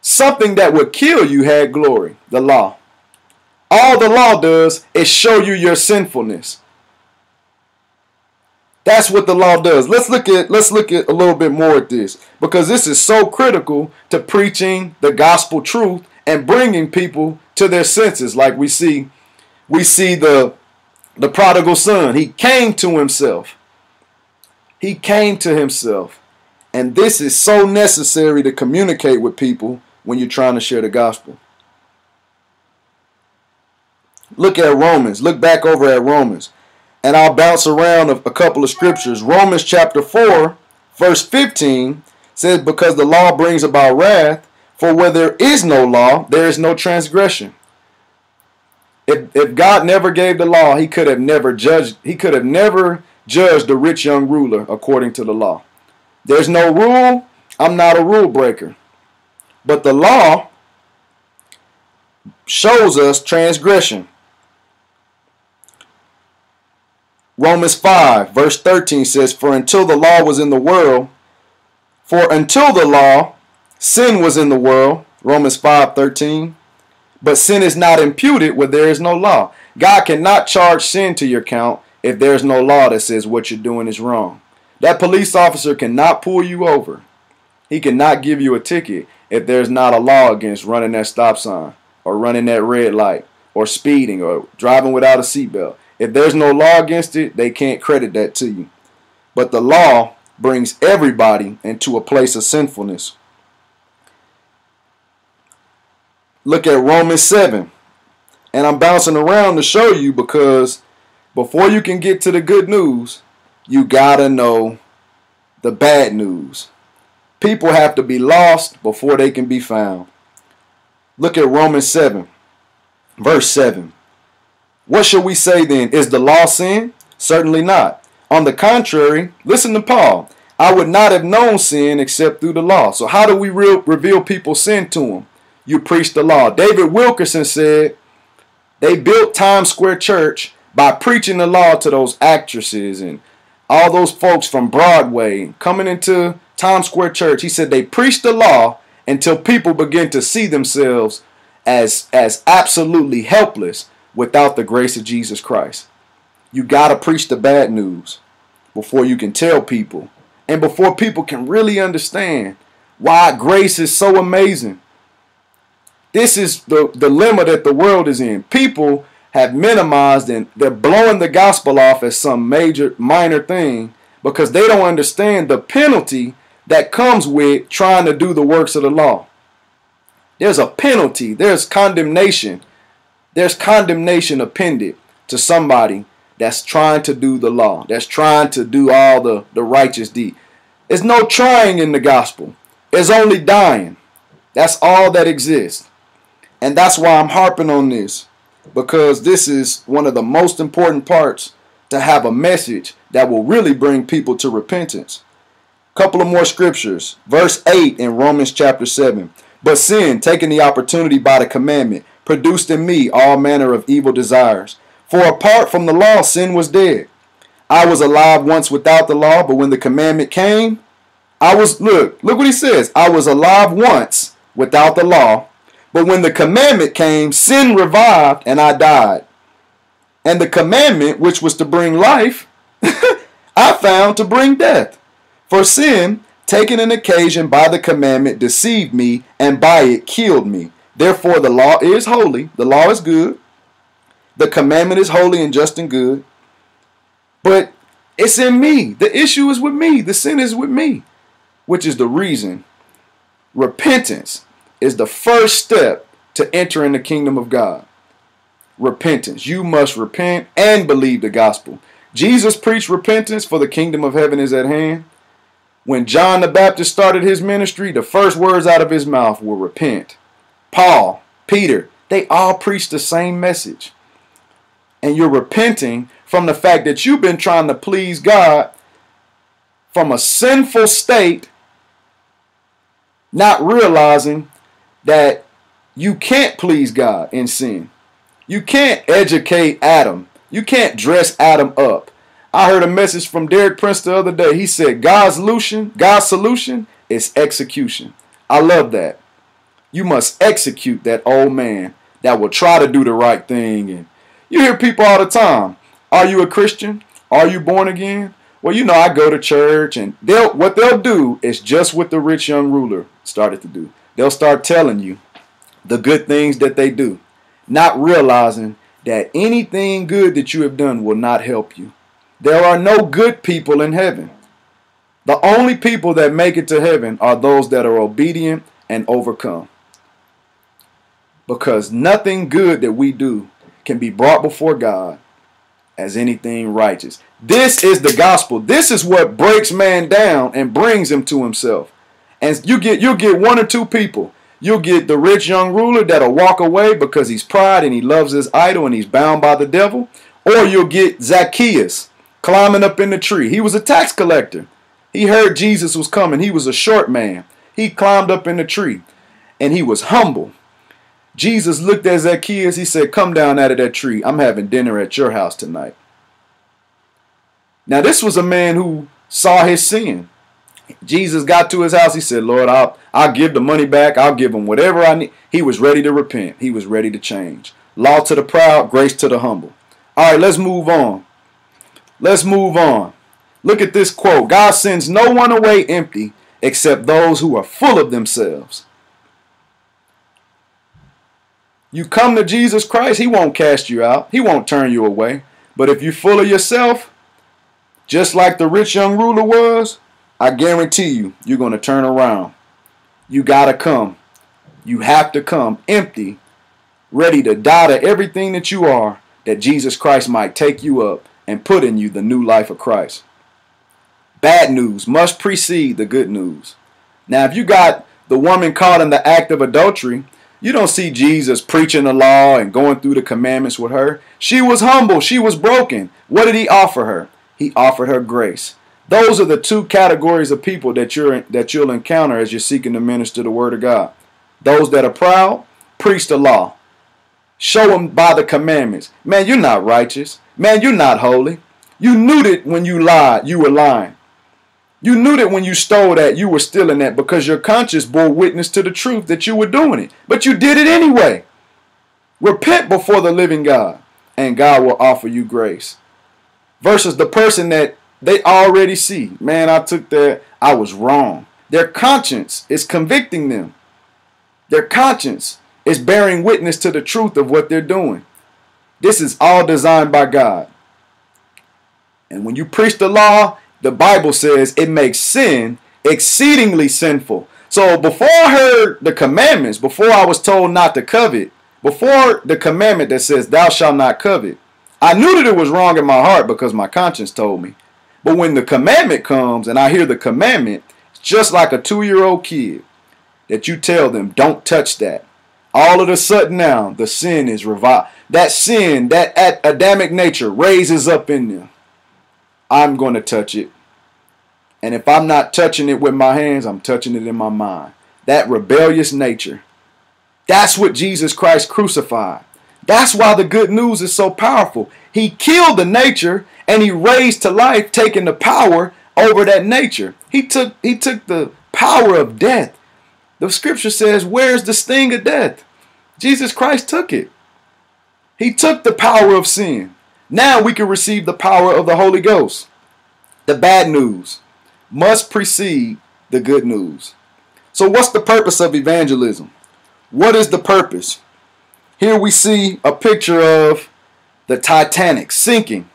Something that would kill you had glory, the law. All the law does is show you your sinfulness. That's what the law does. Let's look at a little bit more at this, because this is so critical to preaching the gospel truth and bringing people to their senses. Like we see the prodigal son. He came to himself. He came to himself. And this is so necessary to communicate with people when you're trying to share the gospel. Look at Romans. Look back over at Romans. And I'll bounce around a couple of scriptures. Romans chapter 4, verse 15 says, because the law brings about wrath, for where there is no law, there is no transgression. If God never gave the law, he could have never judged. He could have never judged the rich young ruler according to the law. There's no rule. I'm not a rule breaker. But the law shows us transgression. Romans 5, verse 13 says, For until the law, sin was in the world. Romans 5, 13. But sin is not imputed where there is no law. God cannot charge sin to your account if there is no law that says what you're doing is wrong. That police officer cannot pull you over. He cannot give you a ticket if there's not a law against running that stop sign or running that red light or speeding or driving without a seatbelt. If there's no law against it, they can't credit that to you. But the law brings everybody into a place of sinfulness. Look at Romans 7. And I'm bouncing around to show you, because before you can get to the good news, you gotta know the bad news. People have to be lost before they can be found. Look at Romans 7, verse 7. What shall we say then? Is the law sin? Certainly not. On the contrary, listen to Paul. I would not have known sin except through the law. So how do we reveal people's sin to them? You preach the law. David Wilkerson said they built Times Square Church by preaching the law to those actresses and all those folks from Broadway coming into Times Square Church. He said they preached the law until people begin to see themselves as absolutely helpless without the grace of Jesus Christ. You got to preach the bad news before you can tell people, and before people can really understand why grace is so amazing. This is the dilemma that the world is in. People have minimized, and they're blowing the gospel off as some minor thing, because they don't understand the penalty that comes with trying to do the works of the law. There's a penalty. There's condemnation. There's condemnation appended to somebody that's trying to do the law, that's trying to do all the righteous deed. There's no trying in the gospel. It's only dying. That's all that exists. And that's why I'm harping on this, because this is one of the most important parts to have a message that will really bring people to repentance. Couple of more scriptures. Verse 8 in Romans chapter 7. But sin, taking the opportunity by the commandment, produced in me all manner of evil desires. For apart from the law, sin was dead. I was alive once without the law, but when the commandment came, I was, look what he says. I was alive once without the law, but when the commandment came, sin revived and I died. And the commandment, which was to bring life, I found to bring death. For sin, taking an occasion by the commandment, deceived me, and by it killed me. Therefore the law is holy. The law is good. The commandment is holy and just and good. But it's in me. The issue is with me. The sin is with me. Which is the reason repentance is the first step to entering the kingdom of God. Repentance. You must repent and believe the gospel. Jesus preached repentance, for the kingdom of heaven is at hand. When John the Baptist started his ministry, the first words out of his mouth were repent. Paul, Peter, they all preached the same message. And you're repenting from the fact that you've been trying to please God from a sinful state, not realizing that you can't please God in sin. You can't educate Adam. You can't dress Adam up. I heard a message from Derek Prince the other day. He said, God's solution is execution. I love that. You must execute that old man that will try to do the right thing. And you hear people all the time, are you a Christian? Are you born again? Well, you know, I go to church, and what they'll do is just what the rich young ruler started to do. They'll start telling you the good things that they do, not realizing that anything good that you have done will not help you. There are no good people in heaven. The only people that make it to heaven are those that are obedient and overcome. Because nothing good that we do can be brought before God as anything righteous. This is the gospel. This is what breaks man down and brings him to himself. And you'll get one or two people. You'll get the rich young ruler that'll walk away because he's pride and he loves his idol and he's bound by the devil. Or you'll get Zacchaeus climbing up in the tree. He was a tax collector. He heard Jesus was coming. He was a short man. He climbed up in the tree and he was humble. Jesus looked at Zacchaeus. He said, come down out of that tree. I'm having dinner at your house tonight. Now, this was a man who saw his sin. Jesus got to his house. He said, Lord, I'll give the money back. I'll give him whatever I need. He was ready to repent. He was ready to change. Law to the proud, grace to the humble. All right, let's move on. Let's move on. Look at this quote. God sends no one away empty except those who are full of themselves. You come to Jesus Christ, he won't cast you out. He won't turn you away. But if you're full of yourself, just like the rich young ruler was, I guarantee you, you're going to turn around. You got to come. You have to come empty, ready to die to everything that you are, that Jesus Christ might take you up and put in you the new life of Christ. Bad news must precede the good news. Now, if you got the woman caught in the act of adultery, you don't see Jesus preaching the law and going through the commandments with her. She was humble. She was broken. What did he offer her? He offered her grace. Those are the two categories of people that you'll encounter as you're seeking to minister the word of God. Those that are proud, preach the law. Show them by the commandments. Man, you're not righteous. Man, you're not holy. You knew that when you lied, you were lying. You knew that when you stole that, you were stealing that, because your conscience bore witness to the truth that you were doing it. But you did it anyway. Repent before the living God, and God will offer you grace. Versus the person that they already see. Man, I took that. I was wrong. Their conscience is convicting them. Their conscience is bearing witness to the truth of what they're doing. This is all designed by God. And when you preach the law, the Bible says it makes sin exceedingly sinful. So before I heard the commandments, before I was told not to covet, before the commandment that says thou shalt not covet, I knew that it was wrong in my heart because my conscience told me. But when the commandment comes and I hear the commandment, it's just like a 2-year-old kid that you tell them, don't touch that. All of a sudden now, the sin is revived. That sin, that Adamic nature raises up in them. I'm going to touch it. And if I'm not touching it with my hands, I'm touching it in my mind. That rebellious nature. That's what Jesus Christ crucified. That's why the good news is so powerful. He killed the nature and he raised to life, taking the power over that nature. He took the power of death. The scripture says, where's the sting of death? Jesus Christ took it. He took the power of sin. Now we can receive the power of the Holy Ghost. The bad news must precede the good news. So what's the purpose of evangelism? What is the purpose? Here we see a picture of the Titanic sinking.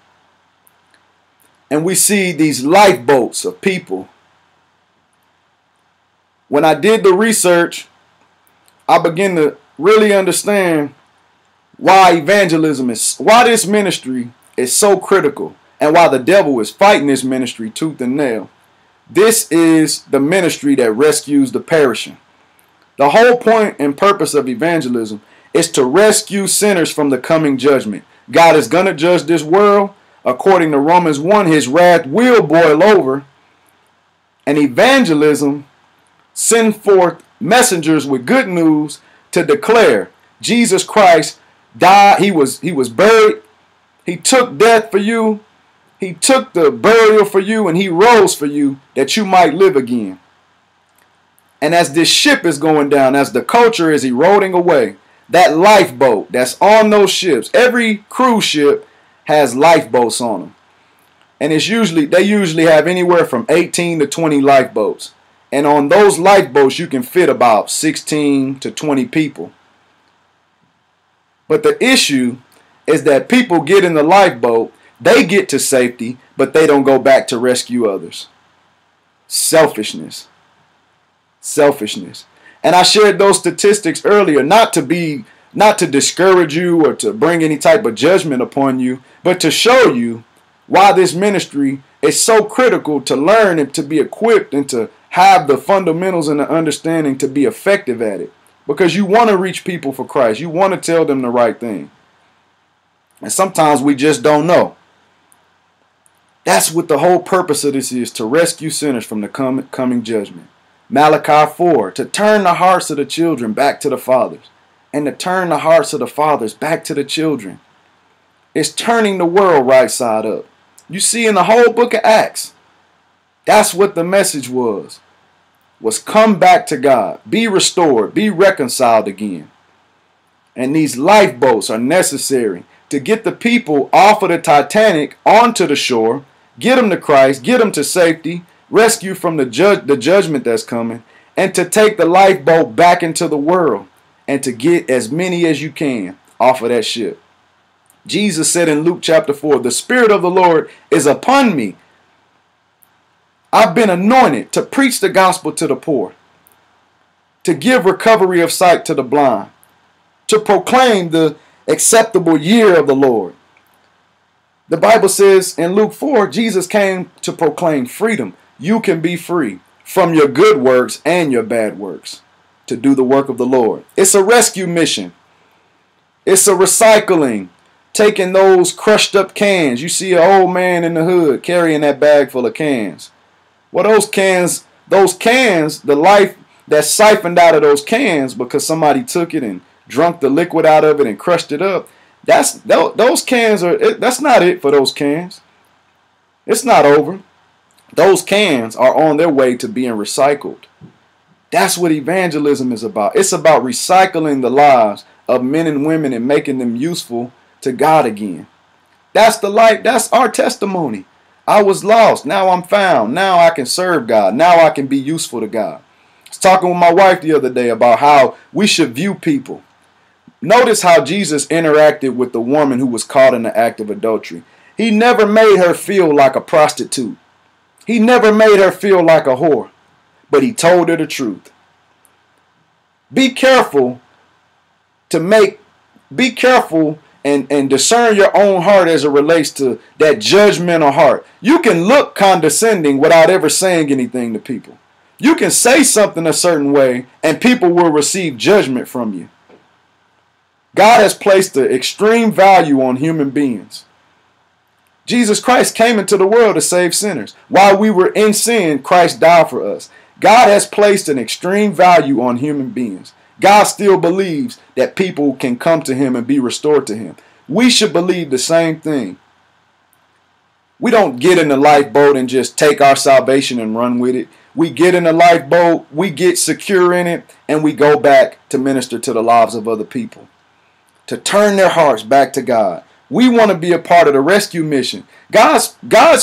And we see these lifeboats of people. When I did the research, I began to really understand why evangelism is, why this ministry is so critical, and why the devil is fighting this ministry tooth and nail. This is the ministry that rescues the perishing. The whole point and purpose of evangelism is to rescue sinners from the coming judgment. God is going to judge this world. According to Romans 1, his wrath will boil over. And evangelism sends forth messengers with good news to declare Jesus Christ died. He was buried. He took death for you. He took the burial for you, and he rose for you that you might live again. And as this ship is going down, as the culture is eroding away, that lifeboat that's on those ships, every cruise ship has lifeboats on them. And it's usually, they usually have anywhere from 18 to 20 lifeboats. And on those lifeboats, you can fit about 16 to 20 people. But the issue is that people get in the lifeboat, they get to safety, but they don't go back to rescue others. Selfishness. Selfishness. And I shared those statistics earlier, not to discourage you or to bring any type of judgment upon you, but to show you why this ministry is so critical to learn and to be equipped and to have the fundamentals and the understanding to be effective at it. Because you want to reach people for Christ. You want to tell them the right thing. And sometimes we just don't know. That's what the whole purpose of this is, to rescue sinners from the coming judgment. Malachi 4, to turn the hearts of the children back to the fathers, and to turn the hearts of the fathers back to the children. It's turning the world right side up. You see in the whole book of Acts, that's what the message was come back to God, be restored, be reconciled again. And these lifeboats are necessary to get the people off of the Titanic onto the shore, get them to Christ, get them to safety, rescue from the judgment that's coming, and to take the lifeboat back into the world, and to get as many as you can off of that ship. Jesus said in Luke chapter 4, the Spirit of the Lord is upon me. I've been anointed to preach the gospel to the poor, to give recovery of sight to the blind, to proclaim the acceptable year of the Lord. The Bible says in Luke 4, Jesus came to proclaim freedom. You can be free from your good works and your bad works, to do the work of the Lord. It's a rescue mission. It's a recycling, taking those crushed up cans. You see an old man in the hood carrying that bag full of cans. Well, those cans, the life that's siphoned out of those cans because somebody took it and drunk the liquid out of it and crushed it up, that's not it for those cans. It's not over. Those cans are on their way to being recycled. That's what evangelism is about. It's about recycling the lives of men and women and making them useful to God again. That's the life. That's our testimony. I was lost. Now I'm found. Now I can serve God. Now I can be useful to God. I was talking with my wife the other day about how we should view people. Notice how Jesus interacted with the woman who was caught in the act of adultery. He never made her feel like a prostitute. He never made her feel like a whore. But he told her the truth. Be careful and discern your own heart as it relates to that judgmental heart. You can look condescending without ever saying anything to people. You can say something a certain way and people will receive judgment from you. God has placed an extreme value on human beings. Jesus Christ came into the world to save sinners. While we were in sin, Christ died for us. God has placed an extreme value on human beings. God still believes that people can come to him and be restored to him. We should believe the same thing. We don't get in the lifeboat and just take our salvation and run with it. We get in the lifeboat, we get secure in it, and we go back to minister to the lives of other people, to turn their hearts back to God. We want to be a part of the rescue mission. God's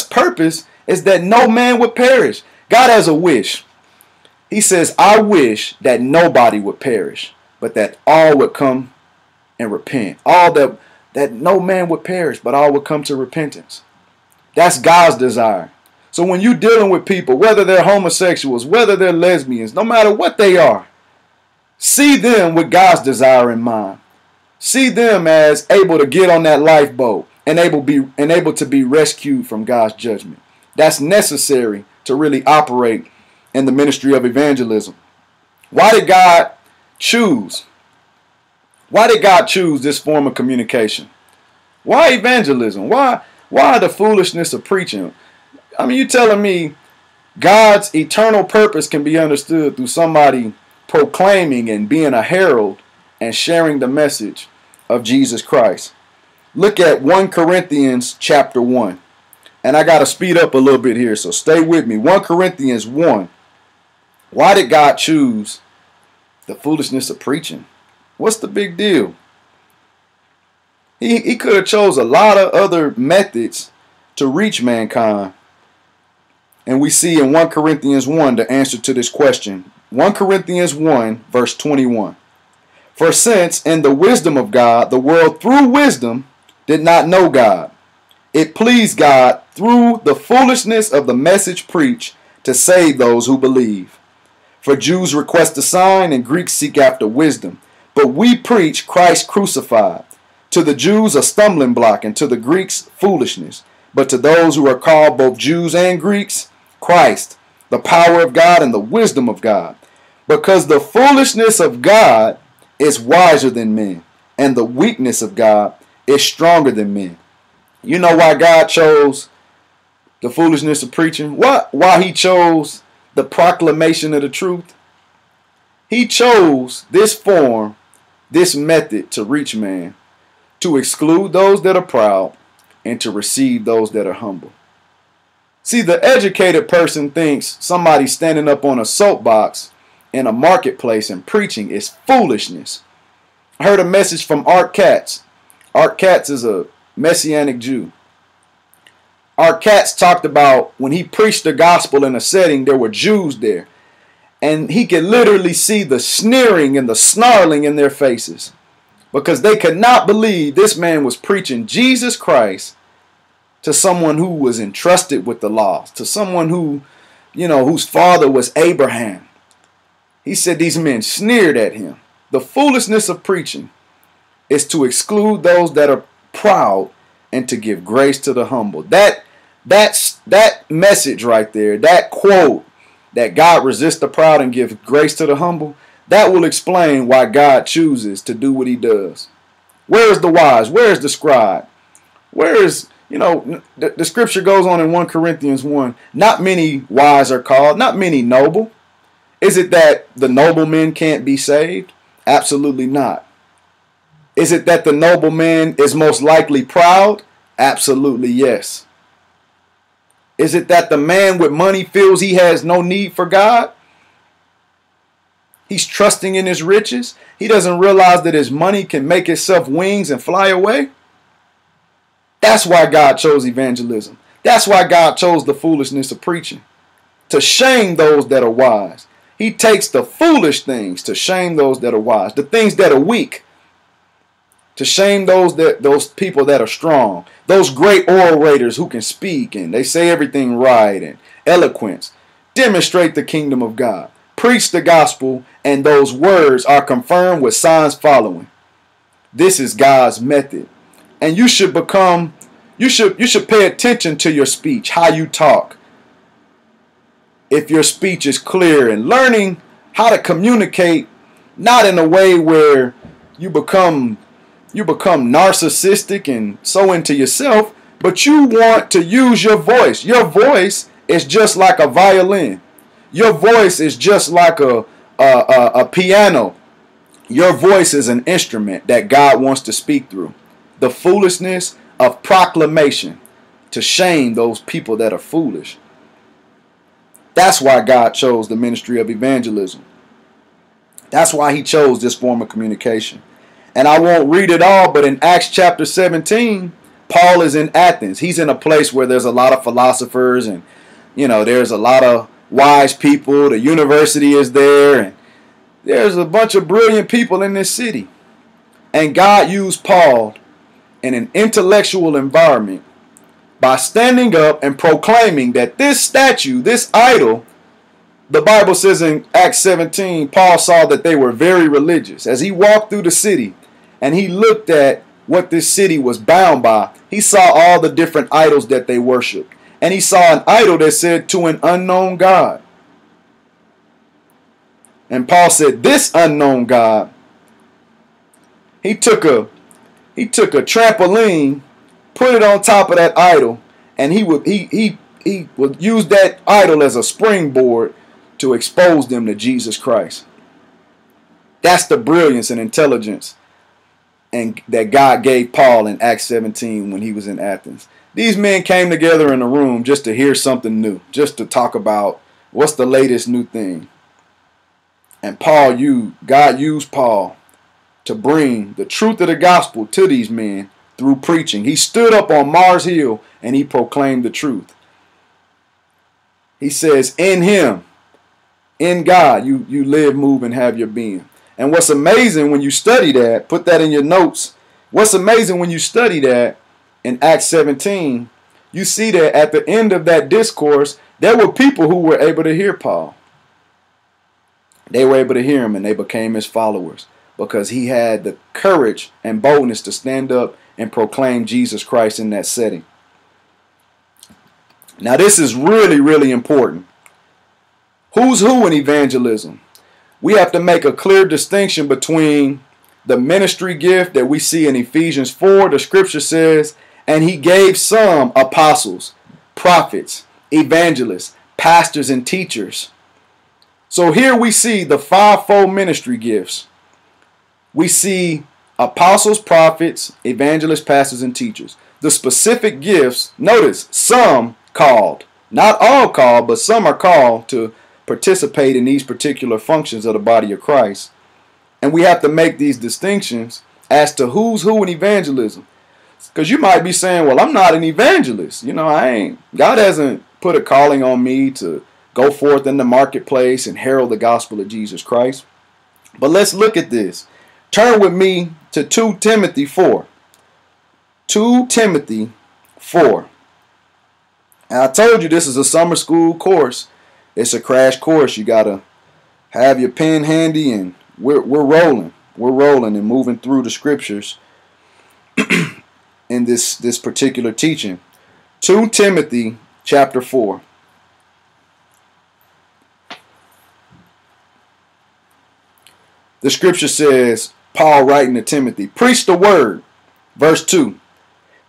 purpose is that no man would perish. God has a wish. He says, I wish that nobody would perish, but that all would come and repent. That no man would perish, but all would come to repentance. That's God's desire. So when you're dealing with people, whether they're homosexuals, whether they're lesbians, no matter what they are, see them with God's desire in mind. See them as able to get on that lifeboat and able to be rescued from God's judgment. That's necessary to really operate in the ministry of evangelism. Why did God choose? Why did God choose this form of communication? Why evangelism? Why the foolishness of preaching? I mean, you're telling me God's eternal purpose can be understood through somebody proclaiming and being a herald and sharing the message of Jesus Christ. Look at 1 Corinthians chapter 1. And I got to speed up a little bit here, so stay with me. 1 Corinthians 1. Why did God choose the foolishness of preaching? What's the big deal? He could have chose a lot of other methods to reach mankind. And we see in 1 Corinthians 1 the answer to this question. 1 Corinthians 1 verse 21. For since in the wisdom of God, the world through wisdom did not know God, it pleased God through the foolishness of the message preached to save those who believe. For Jews request a sign and Greeks seek after wisdom. But we preach Christ crucified. To the Jews a stumbling block, and to the Greeks foolishness. But to those who are called both Jews and Greeks, Christ, the power of God and the wisdom of God. Because the foolishness of God is wiser than men, and the weakness of God is stronger than men. You know why God chose the foolishness of preaching? Why he chose the proclamation of the truth? He chose this form, this method to reach man, to exclude those that are proud and to receive those that are humble. See, the educated person thinks somebody standing up on a soapbox in a marketplace and preaching is foolishness. I heard a message from Art Katz. Art Katz is a Messianic Jew. Art Katz talked about when he preached the gospel in a setting, there were Jews there, and he could literally see the sneering and the snarling in their faces, because they could not believe this man was preaching Jesus Christ to someone who was entrusted with the law, to someone who, you know, whose father was Abraham. He said these men sneered at him. The foolishness of preaching is to exclude those that are proud and to give grace to the humble. That message right there, that quote, that God resists the proud and gives grace to the humble, that will explain why God chooses to do what he does. Where is the wise? Where is the scribe? Where is, you know, the scripture goes on in 1 Corinthians 1. Not many wise are called, not many noble. Is it that the nobleman can't be saved? Absolutely not. Is it that the nobleman is most likely proud? Absolutely yes. Is it that the man with money feels he has no need for God? He's trusting in his riches. He doesn't realize that his money can make itself wings and fly away. That's why God chose evangelism. That's why God chose the foolishness of preaching, to shame those that are wise. He takes the foolish things to shame those that are wise, the things that are weak, to shame those people that are strong, those great orators who can speak and they say everything right and eloquence. Demonstrate the kingdom of God. Preach the gospel, and those words are confirmed with signs following. This is God's method. And you should become, you should pay attention to your speech, how you talk. If your speech is clear, and learning how to communicate, not in a way where you become narcissistic and so into yourself, But you want to use your voice. Your voice is just like a violin. Your voice is just like a piano. Your voice is an instrument that God wants to speak through. The foolishness of proclamation to shame those people that are foolish. That's why God chose the ministry of evangelism. That's why he chose this form of communication. And I won't read it all, but in Acts chapter 17, Paul is in Athens. He's in a place where there's a lot of philosophers and, you know, there's a lot of wise people. The university is there and there's a bunch of brilliant people in this city. And God used Paul in an intellectual environment by standing up and proclaiming that this statue, this idol, the Bible says in Acts 17, Paul saw that they were very religious. As he walked through the city and he looked at what this city was bound by, he saw all the different idols that they worshiped. And he saw an idol that said, "To an unknown God." And Paul said, this unknown God, he took a trampoline, put it on top of that idol, and he would use that idol as a springboard to expose them to Jesus Christ. That's the brilliance and intelligence and that God gave Paul in Acts 17 when he was in Athens. These men came together in a room just to hear something new, just to talk about what's the latest new thing. And God used Paul to bring the truth of the gospel to these men through preaching. He stood up on Mars Hill and he proclaimed the truth. He says, in him, in God, you live, move, and have your being. And what's amazing when you study that, put that in your notes. What's amazing when you study that in Acts 17, you see that at the end of that discourse, there were people who were able to hear Paul. They were able to hear him and they became his followers because he had the courage and boldness to stand up and proclaim Jesus Christ in that setting. Now, this is really, really important. Who's who in evangelism? We have to make a clear distinction between the ministry gift that we see in Ephesians 4. The scripture says, and he gave some apostles, prophets, evangelists, pastors, and teachers. So here we see the fivefold ministry gifts. We see apostles, prophets, evangelists, pastors, and teachers. The specific gifts, notice, some called. Not all called, but some are called to participate in these particular functions of the body of Christ. And we have to make these distinctions as to who's who in evangelism. Because you might be saying, well, I'm not an evangelist. You know, God hasn't put a calling on me to go forth in the marketplace and herald the gospel of Jesus Christ. But let's look at this. Turn with me to 2 Timothy 4. 2 Timothy 4. And I told you this is a summer school course. It's a crash course. You got to have your pen handy, and we're rolling. We're rolling and moving through the scriptures in this particular teaching. 2 Timothy chapter 4. The scripture says, Paul writing to Timothy, preach the word. Verse 2,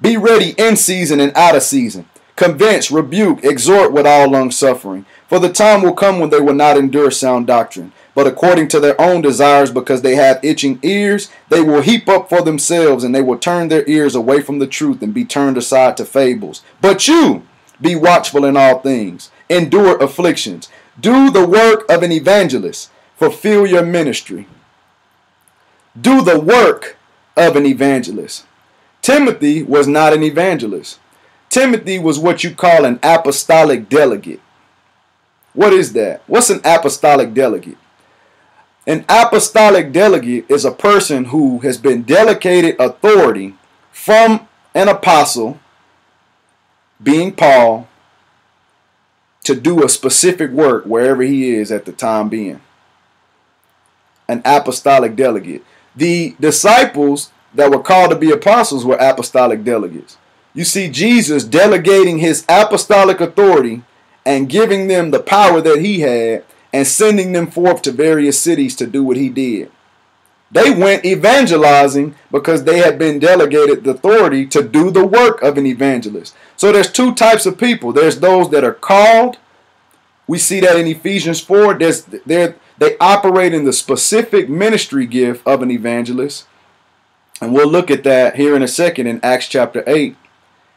be ready in season and out of season. Convince, rebuke, exhort with all long suffering. For the time will come when they will not endure sound doctrine, but according to their own desires, because they have itching ears, they will heap up for themselves, and they will turn their ears away from the truth and be turned aside to fables. But you, be watchful in all things. Endure afflictions. Do the work of an evangelist. Fulfill your ministry. Do the work of an evangelist. Timothy was not an evangelist. Timothy was what you call an apostolic delegate. What is that? What's an apostolic delegate? An apostolic delegate is a person who has been delegated authority from an apostle, being Paul, to do a specific work wherever he is at the time being. An apostolic delegate. The disciples that were called to be apostles were apostolic delegates. You see Jesus delegating his apostolic authority and giving them the power that he had and sending them forth to various cities to do what he did. They went evangelizing because they had been delegated the authority to do the work of an evangelist. So there's two types of people. There's those that are called. We see that in Ephesians 4. They operate in the specific ministry gift of an evangelist. And we'll look at that here in a second in Acts chapter 8.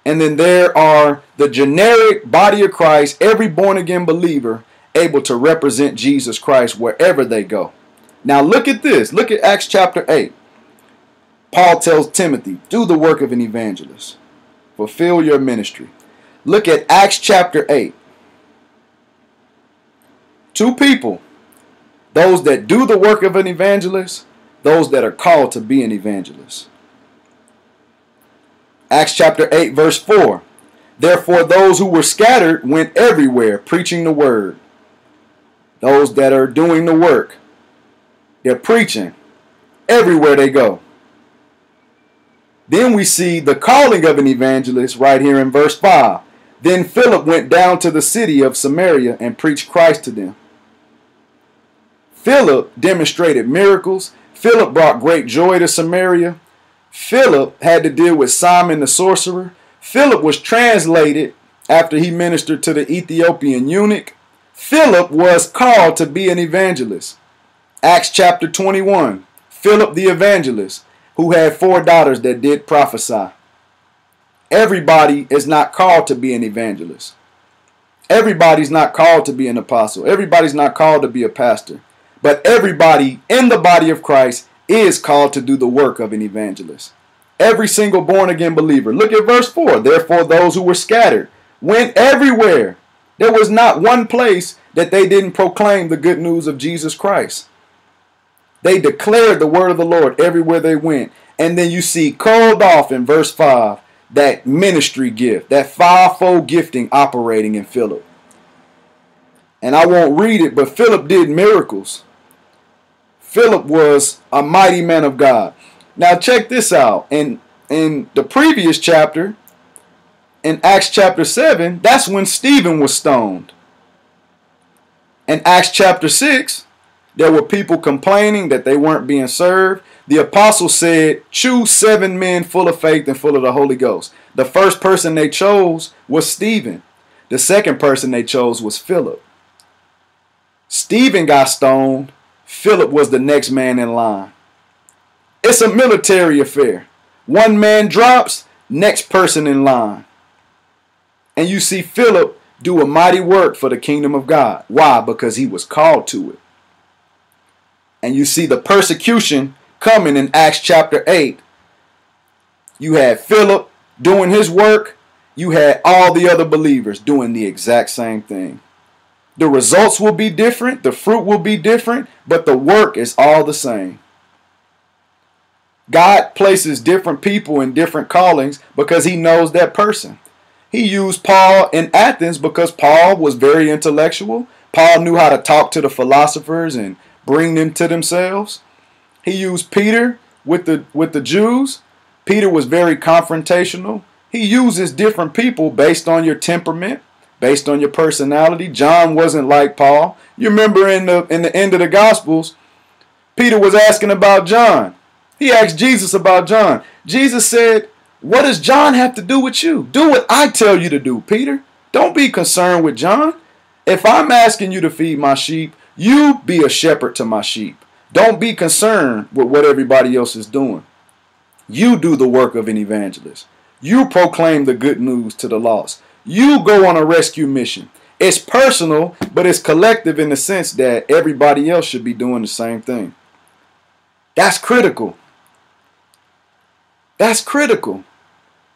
And then there are the generic body of Christ, every born-again believer able to represent Jesus Christ wherever they go. Now look at this. Look at Acts chapter 8. Paul tells Timothy, do the work of an evangelist. Fulfill your ministry. Look at Acts chapter 8. Two people. Those that do the work of an evangelist. Those that are called to be an evangelist. Acts chapter 8 verse 4. Therefore those who were scattered went everywhere preaching the word. Those that are doing the work. They're preaching everywhere they go. Then we see the calling of an evangelist right here in verse 5. Then Philip went down to the city of Samaria and preached Christ to them. Philip demonstrated miracles. Philip brought great joy to Samaria. Philip had to deal with Simon the sorcerer. Philip was translated after he ministered to the Ethiopian eunuch. Philip was called to be an evangelist. Acts chapter 21, Philip the evangelist, who had 4 daughters that did prophesy. Everybody is not called to be an evangelist. Everybody's not called to be an apostle. Everybody's not called to be a pastor. But everybody in the body of Christ is called to do the work of an evangelist. Every single born-again believer. Look at verse 4. Therefore those who were scattered went everywhere. There was not one place that they didn't proclaim the good news of Jesus Christ. They declared the word of the Lord everywhere they went. And then you see called off in verse 5, that ministry gift, that fivefold gifting operating in Philip. And I won't read it, but Philip did miracles. Philip was a mighty man of God. Now check this out. In the previous chapter, in Acts chapter 7, that's when Stephen was stoned. In Acts chapter 6, there were people complaining that they weren't being served. The apostle said, choose 7 men full of faith and full of the Holy Ghost. The first person they chose was Stephen. The second person they chose was Philip. Stephen got stoned. Philip was the next man in line. It's a military affair. One man drops, next person in line. And you see Philip do a mighty work for the kingdom of God. Why? Because he was called to it. And you see the persecution coming in Acts chapter 8. You had Philip doing his work. You had all the other believers doing the exact same thing. The results will be different. The fruit will be different. But the work is all the same. God places different people in different callings because he knows that person. He used Paul in Athens because Paul was very intellectual. Paul knew how to talk to the philosophers and bring them to themselves. He used Peter with the Jews. Peter was very confrontational. He uses different people based on your temperament, based on your personality. John wasn't like Paul. You remember in the end of the Gospels, Peter was asking about John. He asked Jesus about John. Jesus said, "What does John have to do with you? Do what I tell you to do, Peter. Don't be concerned with John. If I'm asking you to feed my sheep, you be a shepherd to my sheep. Don't be concerned with what everybody else is doing. You do the work of an evangelist. You proclaim the good news to the lost. You go on a rescue mission." It's personal, but it's collective in the sense that everybody else should be doing the same thing. That's critical. That's critical.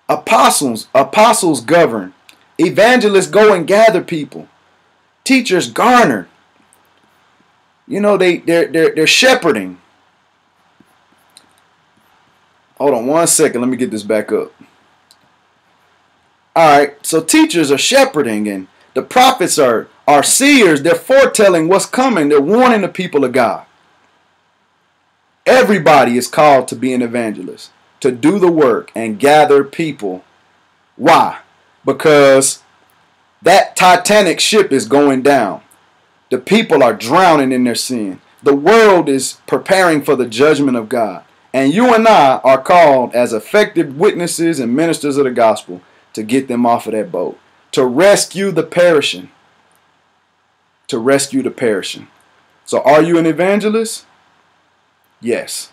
Apostles govern. Evangelists go and gather people. Teachers garner. You know, they're shepherding. Hold on one second. Let me get this back up. All right. So teachers are shepherding and the prophets are seers. They're foretelling what's coming. They're warning the people of God. Everybody is called to be an evangelist, to do the work and gather people. Why? Because that Titanic ship is going down. The people are drowning in their sin. The world is preparing for the judgment of God, and you and I are called as effective witnesses and ministers of the gospel to get them off of that boat, to rescue the perishing, to rescue the perishing. So are you an evangelist? Yes.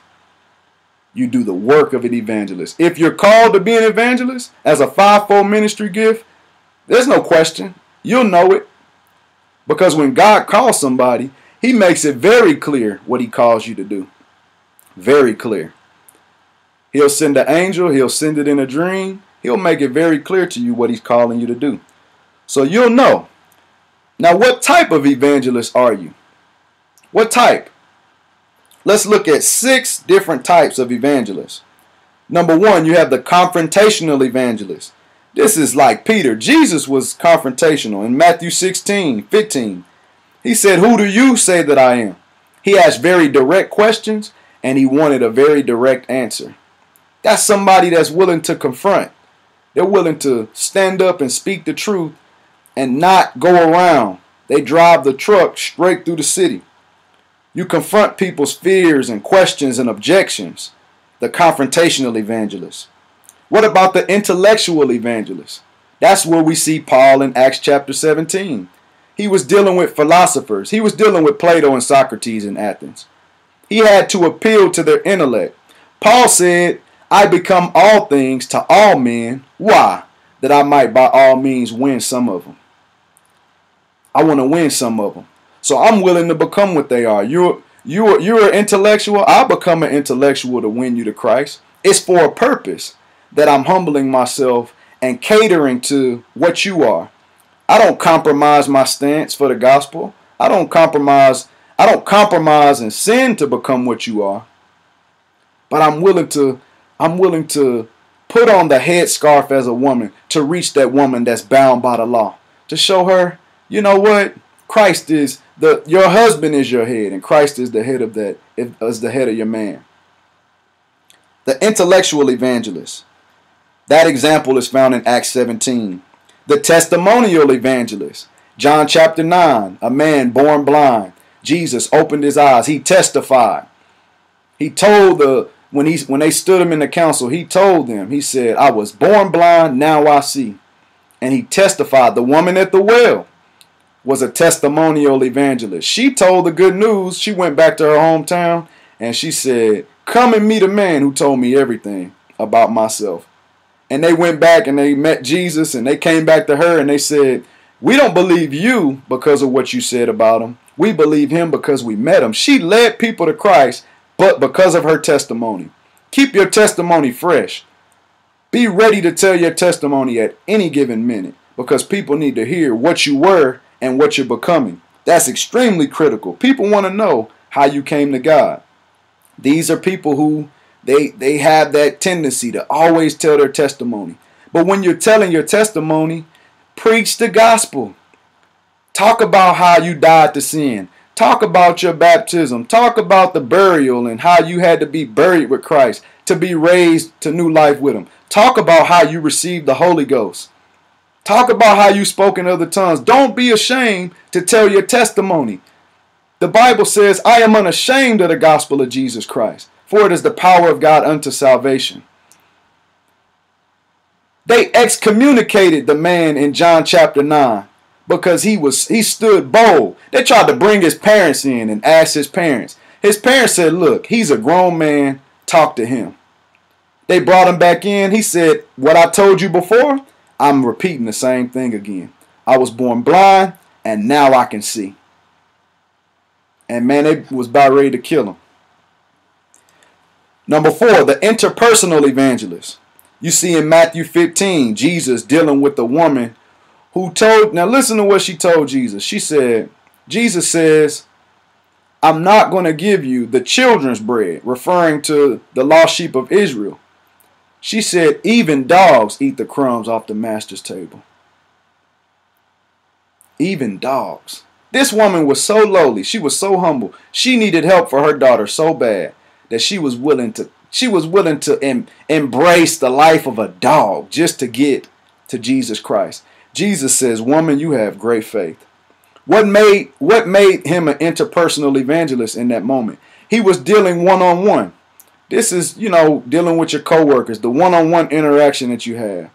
You do the work of an evangelist. If you're called to be an evangelist as a fivefold ministry gift, there's no question. You'll know it. Because when God calls somebody, he makes it very clear what he calls you to do. Very clear. He'll send an angel. He'll send it in a dream. He'll make it very clear to you what he's calling you to do. So you'll know. Now, what type of evangelist are you? What type? Let's look at 6 different types of evangelists. Number 1, you have the confrontational evangelist. This is like Peter. Jesus was confrontational. In Matthew 16:15, he said, "Who do you say that I am?" He asked very direct questions, and he wanted a very direct answer. That's somebody that's willing to confront. They're willing to stand up and speak the truth and not go around. They drive the truck straight through the city. You confront people's fears and questions and objections, the confrontational evangelist. What about the intellectual evangelist? That's where we see Paul in Acts chapter 17. He was dealing with philosophers. He was dealing with Plato and Socrates in Athens. He had to appeal to their intellect. Paul said, "I become all things to all men." Why? That I might by all means win some of them. I want to win some of them. So I'm willing to become what they are. You're an intellectual. I'll become an intellectual to win you to Christ. It's for a purpose that I'm humbling myself and catering to what you are. I don't compromise my stance for the gospel. I don't compromise and sin to become what you are. But I'm willing to put on the headscarf as a woman to reach that woman that's bound by the law. To show her, you know what? Christ is your husband is your head, and Christ is the head of your man. The intellectual evangelist. That example is found in Acts 17. The testimonial evangelist. John chapter 9, a man born blind. Jesus opened his eyes. He testified. He told when they stood him in the council, he told them, he said, "I was born blind, now I see." And he testified. The woman at the well was a testimonial evangelist. She told the good news. She went back to her hometown and she said, "Come and meet a man who told me everything about myself." And they went back and they met Jesus, and they came back to her and they said, "We don't believe you because of what you said about him. We believe him because we met him." She led people to Christ, but because of her testimony. Keep your testimony fresh. Be ready to tell your testimony at any given minute, because people need to hear what you were and what you're becoming. That's extremely critical. People want to know how you came to God. These are people who they have that tendency to always tell their testimony. But when you're telling your testimony, preach the gospel. Talk about how you died to sin. Talk about your baptism. Talk about the burial and how you had to be buried with Christ to be raised to new life with him. Talk about how you received the Holy Ghost. Talk about how you spoke in other tongues. Don't be ashamed to tell your testimony. The Bible says, "I am unashamed of the gospel of Jesus Christ, for it is the power of God unto salvation." They excommunicated the man in John chapter 9 because he stood bold. They tried to bring his parents in and ask his parents. His parents said, "Look, he's a grown man. Talk to him." They brought him back in. He said, "What I told you before, I'm repeating the same thing again. I was born blind, and now I can see." And man, they was about ready to kill him. Number 4, the interpersonal evangelist. You see in Matthew 15, Jesus dealing with the woman who told, now listen to what she told Jesus. She said, Jesus says, "I'm not going to give you the children's bread," referring to the lost sheep of Israel. She said, "Even dogs eat the crumbs off the master's table." Even dogs. This woman was so lowly. She was so humble. She needed help for her daughter so bad that she was willing to embrace the life of a dog just to get to Jesus Christ. Jesus says, "Woman, you have great faith." What made him an interpersonal evangelist in that moment? He was dealing one-on-one. This is, you know, dealing with your coworkers, the one-on-one interaction that you have.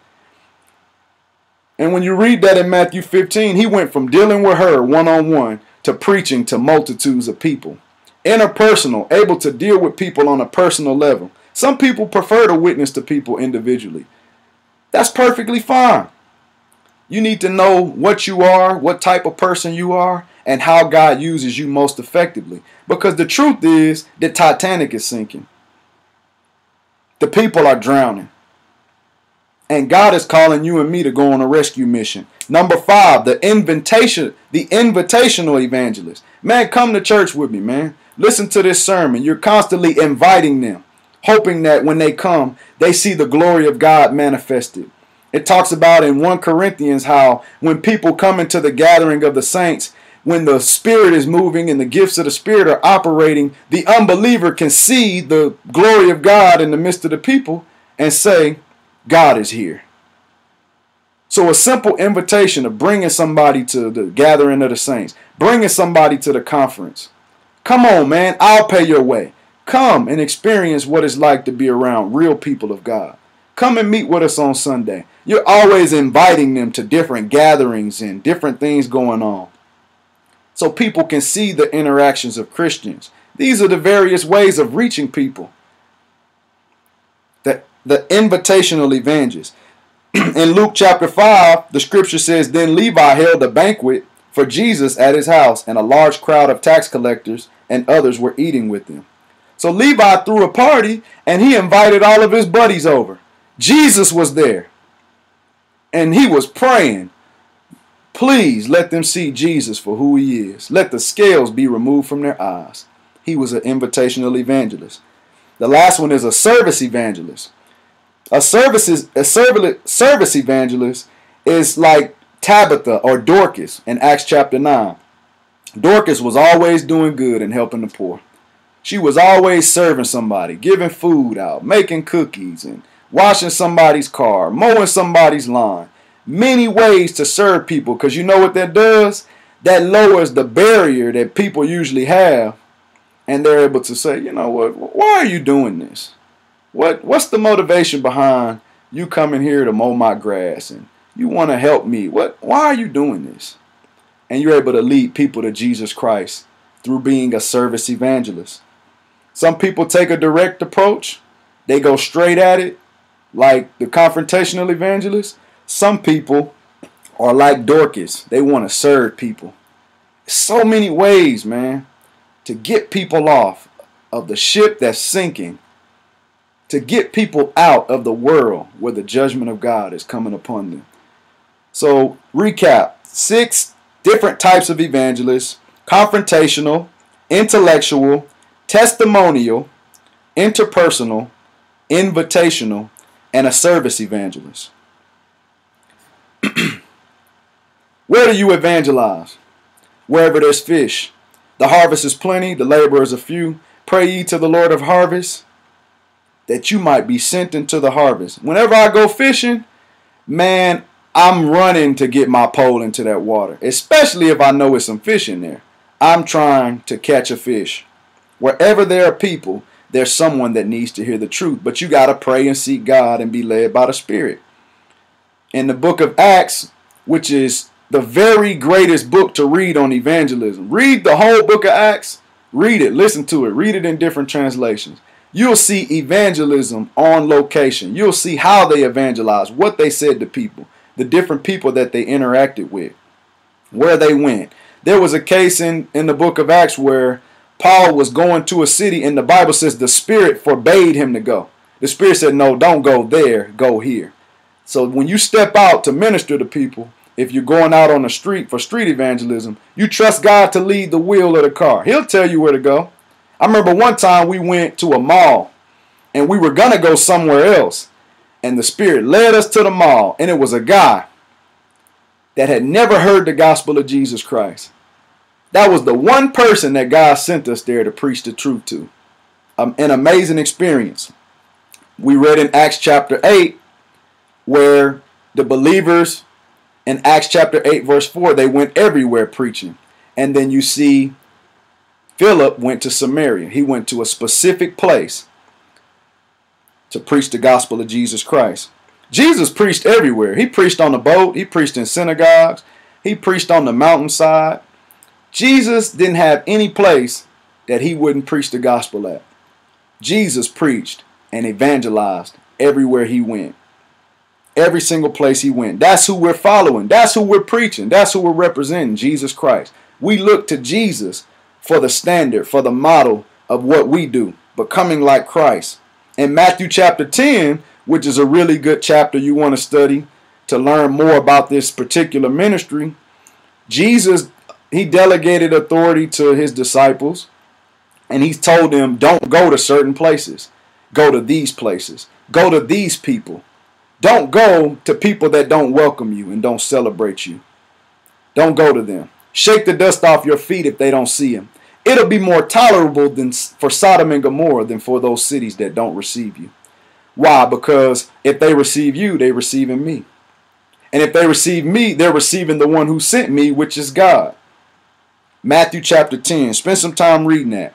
And when you read that in Matthew 15, he went from dealing with her one-on-one to preaching to multitudes of people. Interpersonal, able to deal with people on a personal level. Some people prefer to witness to people individually. That's perfectly fine. You need to know what you are, what type of person you are, and how God uses you most effectively. Because the truth is, the Titanic is sinking. The people are drowning. And God is calling you and me to go on a rescue mission. Number 5, the invitational evangelist. Man, come to church with me, man. Listen to this sermon. You're constantly inviting them, hoping that when they come, they see the glory of God manifested. It talks about in 1 Corinthians how when people come into the gathering of the saints, when the Spirit is moving and the gifts of the Spirit are operating, the unbeliever can see the glory of God in the midst of the people and say, God is here. So a simple invitation of bringing somebody to the gathering of the saints, bringing somebody to the conference. Come on, man, I'll pay your way. Come and experience what it's like to be around real people of God. Come and meet with us on Sunday. You're always inviting them to different gatherings and different things going on. So people can see the interactions of Christians. These are the various ways of reaching people. The invitational evangelist. In Luke chapter 5, the scripture says, Then Levi held a banquet for Jesus at his house, and a large crowd of tax collectors and others were eating with them. So Levi threw a party, and he invited all of his buddies over. Jesus was there, and he was praying, please let them see Jesus for who he is. Let the scales be removed from their eyes. He was an invitational evangelist. The last one is a service evangelist. A service evangelist is like Tabitha or Dorcas in Acts chapter 9. Dorcas was always doing good and helping the poor. She was always serving somebody, giving food out, making cookies, and washing somebody's car, mowing somebody's lawn. Many ways to serve people, because you know what that does? That lowers the barrier that people usually have, and they're able to say, you know what, why are you doing this? What's the motivation behind you coming here to mow my grass and you want to help me? Why are you doing this? And you're able to lead people to Jesus Christ through being a service evangelist. Some people take a direct approach. They go straight at it, like the confrontational evangelist. Some people are like Dorcas. They want to serve people. So many ways, man, to get people off of the ship that's sinking, to get people out of the world where the judgment of God is coming upon them. So, recap. 6 different types of evangelists: confrontational, intellectual, testimonial, interpersonal, invitational, and a service evangelist. Where do you evangelize? Wherever there's fish. The harvest is plenty, the laborers are few. Pray ye to the Lord of harvest that you might be sent into the harvest. Whenever I go fishing, man, I'm running to get my pole into that water, especially if I know it's some fish in there. I'm trying to catch a fish. Wherever there are people, there's someone that needs to hear the truth. But you got to pray and seek God and be led by the Spirit. In the book of Acts, which is the very greatest book to read on evangelism, read the whole book of Acts. Read it. Listen to it. Read it in different translations. You'll see evangelism on location. You'll see how they evangelized, what they said to people, the different people that they interacted with, where they went. There was a case in the book of Acts where Paul was going to a city, and the Bible says the Spirit forbade him to go. The Spirit said, no, don't go there, go here. So when you step out to minister to people, if you're going out on the street for street evangelism, you trust God to lead the wheel of the car. He'll tell you where to go. I remember one time we went to a mall, and we were going to go somewhere else. And the Spirit led us to the mall, and it was a guy that had never heard the gospel of Jesus Christ. That was the one person that God sent us there to preach the truth to. An amazing experience. We read in Acts chapter 8 where the believers In Acts chapter 8 verse 4, they went everywhere preaching. And then you see Philip went to Samaria. He went to a specific place to preach the gospel of Jesus Christ. Jesus preached everywhere. He preached on the boat. He preached in synagogues. He preached on the mountainside. Jesus didn't have any place that he wouldn't preach the gospel at. Jesus preached and evangelized everywhere he went. Every single place he went. That's who we're following. That's who we're preaching. That's who we're representing, Jesus Christ. We look to Jesus for the standard, for the model of what we do, becoming like Christ. In Matthew chapter 10, which is a really good chapter you want to study to learn more about this particular ministry, Jesus, he delegated authority to his disciples, and he told them, don't go to certain places. Go to these places. Go to these people. Don't go to people that don't welcome you and don't celebrate you. Don't go to them. Shake the dust off your feet if they don't see him. It'll be more tolerable than for Sodom and Gomorrah than for those cities that don't receive you. Why? Because if they receive you, they're receiving me. And if they receive me, they're receiving the one who sent me, which is God. Matthew chapter 10. Spend some time reading that.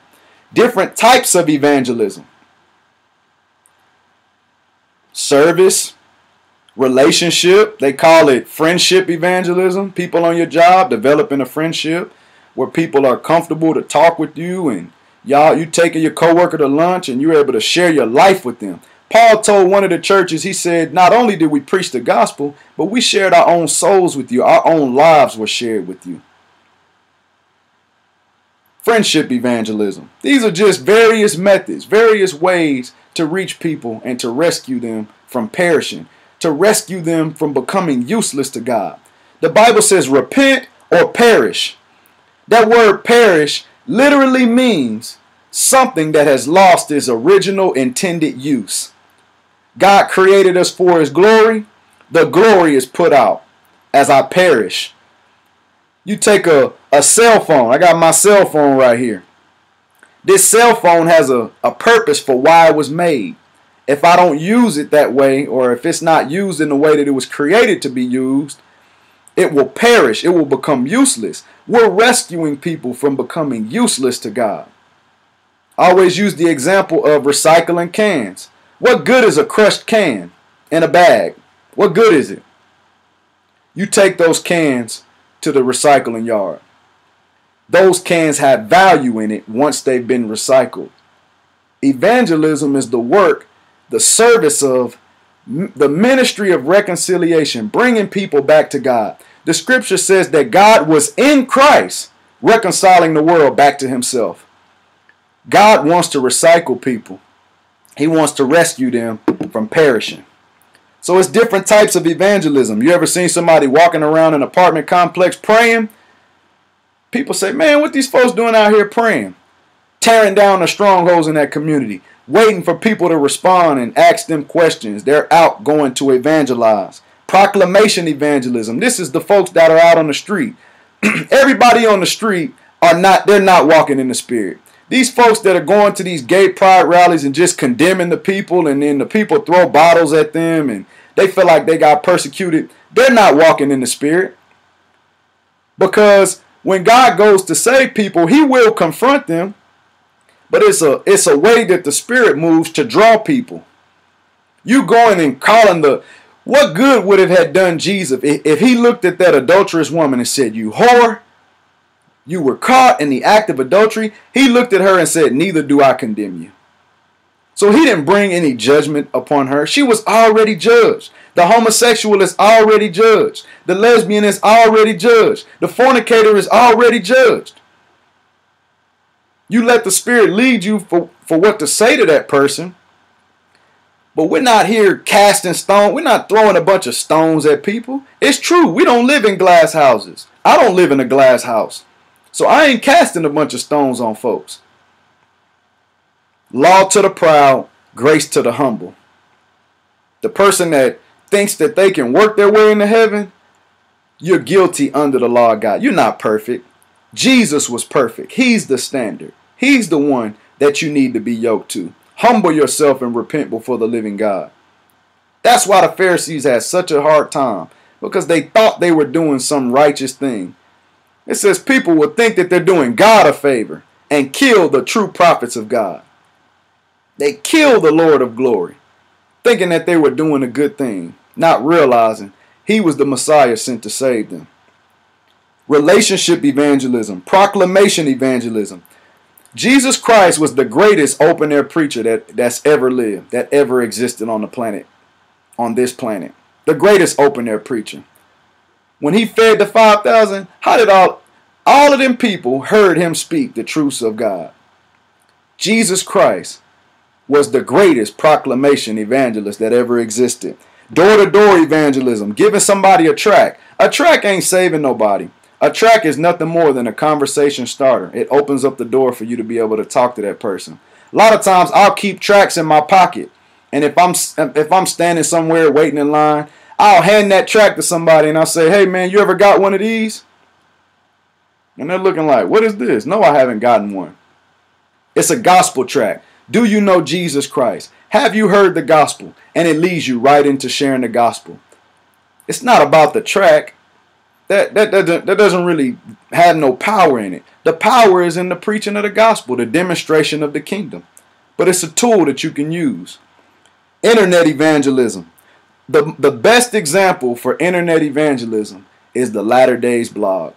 Different types of evangelism. Service, relationship. They call it friendship evangelism. People on your job, developing a friendship where people are comfortable to talk with you, and y'all, you taking your coworker to lunch and you're able to share your life with them. Paul told one of the churches, he said, not only did we preach the gospel, but we shared our own souls with you. Our own lives were shared with you. Friendship evangelism. These are just various methods, various ways to reach people and to rescue them from perishing, to rescue them from becoming useless to God. The Bible says repent or perish. That word perish literally means something that has lost its original intended use. God created us for his glory. The glory is put out as I perish. You take a cell phone. I got my cell phone right here. This cell phone has a purpose for why it was made. If I don't use it that way, or if it's not used in the way that it was created to be used, it will perish. It will become useless. We're rescuing people from becoming useless to God. I always use the example of recycling cans. What good is a crushed can in a bag? What good is it? You take those cans to the recycling yard. Those cans have value in it once they've been recycled. Evangelism is the work, the service of the ministry of reconciliation, bringing people back to God. The scripture says that God was in Christ reconciling the world back to himself. God wants to recycle people. He wants to rescue them from perishing. So it's different types of evangelism. You ever seen somebody walking around an apartment complex praying? People say, man, what these folks doing out here praying? Tearing down the strongholds in that community, waiting for people to respond and ask them questions. They're out going to evangelize. Proclamation evangelism. This is the folks that are out on the street. Everybody on the street they're not walking in the spirit. These folks that are going to these gay pride rallies and just condemning the people, and then the people throw bottles at them and they feel like they got persecuted. They're not walking in the spirit. Because when God goes to save people, he will confront them. But it's a way that the spirit moves to draw people. You going and calling what good would it have done Jesus if he looked at that adulterous woman and said, you whore, you were caught in the act of adultery. He looked at her and said, neither do I condemn you. So he didn't bring any judgment upon her. She was already judged. The homosexual is already judged. The lesbian is already judged. The fornicator is already judged. You let the spirit lead you for what to say to that person. But we're not here casting stones. We're not throwing a bunch of stones at people. It's true. We don't live in glass houses. I don't live in a glass house. So I ain't casting a bunch of stones on folks. Law to the proud, grace to the humble. The person that thinks that they can work their way into heaven, you're guilty under the law of God. You're not perfect. Jesus was perfect. He's the standard. He's the one that you need to be yoked to. Humble yourself and repent before the living God. That's why the Pharisees had such a hard time. because they thought they were doing some righteous thing. It says people will think that they're doing God a favor and kill the true prophets of God. They kill the Lord of glory, thinking that they were doing a good thing, not realizing he was the Messiah sent to save them. Relationship evangelism, proclamation evangelism. Jesus Christ was the greatest open air preacher that's ever lived, that ever existed on the planet, on this planet. The greatest open air preacher. When he fed the 5,000, how did all of them people heard him speak the truths of God? Jesus Christ was the greatest proclamation evangelist that ever existed. Door-to-door evangelism, giving somebody a tract. A tract ain't saving nobody. A tract is nothing more than a conversation starter. It opens up the door for you to be able to talk to that person. A lot of times I'll keep tracts in my pocket, and if I'm standing somewhere waiting in line, I'll hand that tract to somebody and I'll say, "Hey man, you ever got one of these?" And they're looking like, "What is this?" "No, I haven't gotten one." It's a gospel tract. Do you know Jesus Christ? Have you heard the gospel? And it leads you right into sharing the gospel. It's not about the tract. That doesn't really have no power in it. The power is in the preaching of the gospel, the demonstration of the kingdom. But it's a tool that you can use. Internet evangelism. The best example for internet evangelism is the Latter Days blog.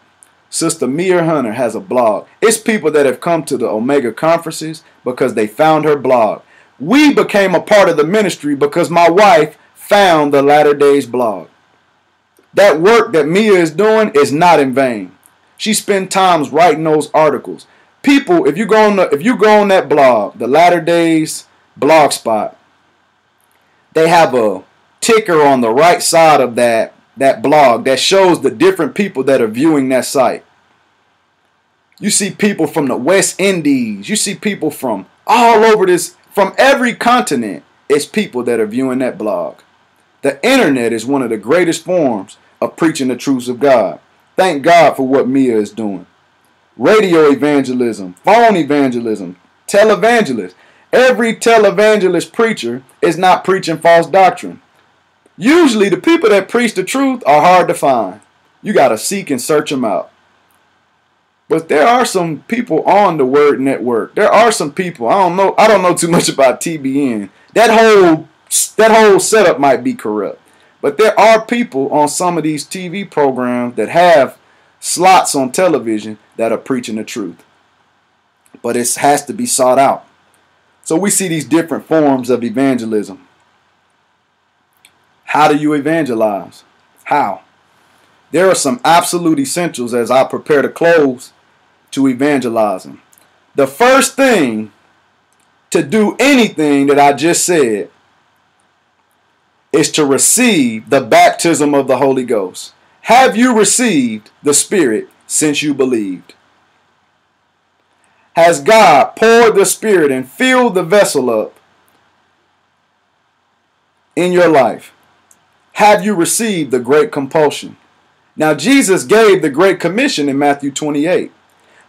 Sister Mia Hunter has a blog. It's people that have come to the Omega conferences because they found her blog. We became a part of the ministry because my wife found the Latter Days blog. That work that Mia is doing is not in vain. She spends time writing those articles. People, if you go on that blog, the Latter Days blog spot, they have a ticker on the right side of that blog that shows the different people that are viewing that site. You see people from the West Indies. You see people from all over this, from every continent. It's people that are viewing that blog. The internet is one of the greatest forms of preaching the truths of God. Thank God for what Mia is doing. Radio evangelism, phone evangelism, televangelist. Every televangelist preacher is not preaching false doctrine. Usually the people that preach the truth are hard to find. You got to seek and search them out. But there are some people on the Word network. There are some people, I don't know too much about TBN. That whole setup might be corrupt. But there are people on some of these TV programs that have slots on television that are preaching the truth. But it has to be sought out. So we see these different forms of evangelism. How do you evangelize? How? There are some absolute essentials as I prepare to close to evangelizing. The first thing to do anything that I just said is to receive the baptism of the Holy Ghost. Have you received the Spirit since you believed? Has God poured the Spirit and filled the vessel up in your life? Have you received the great compulsion? Now Jesus gave the Great Commission in Matthew 28.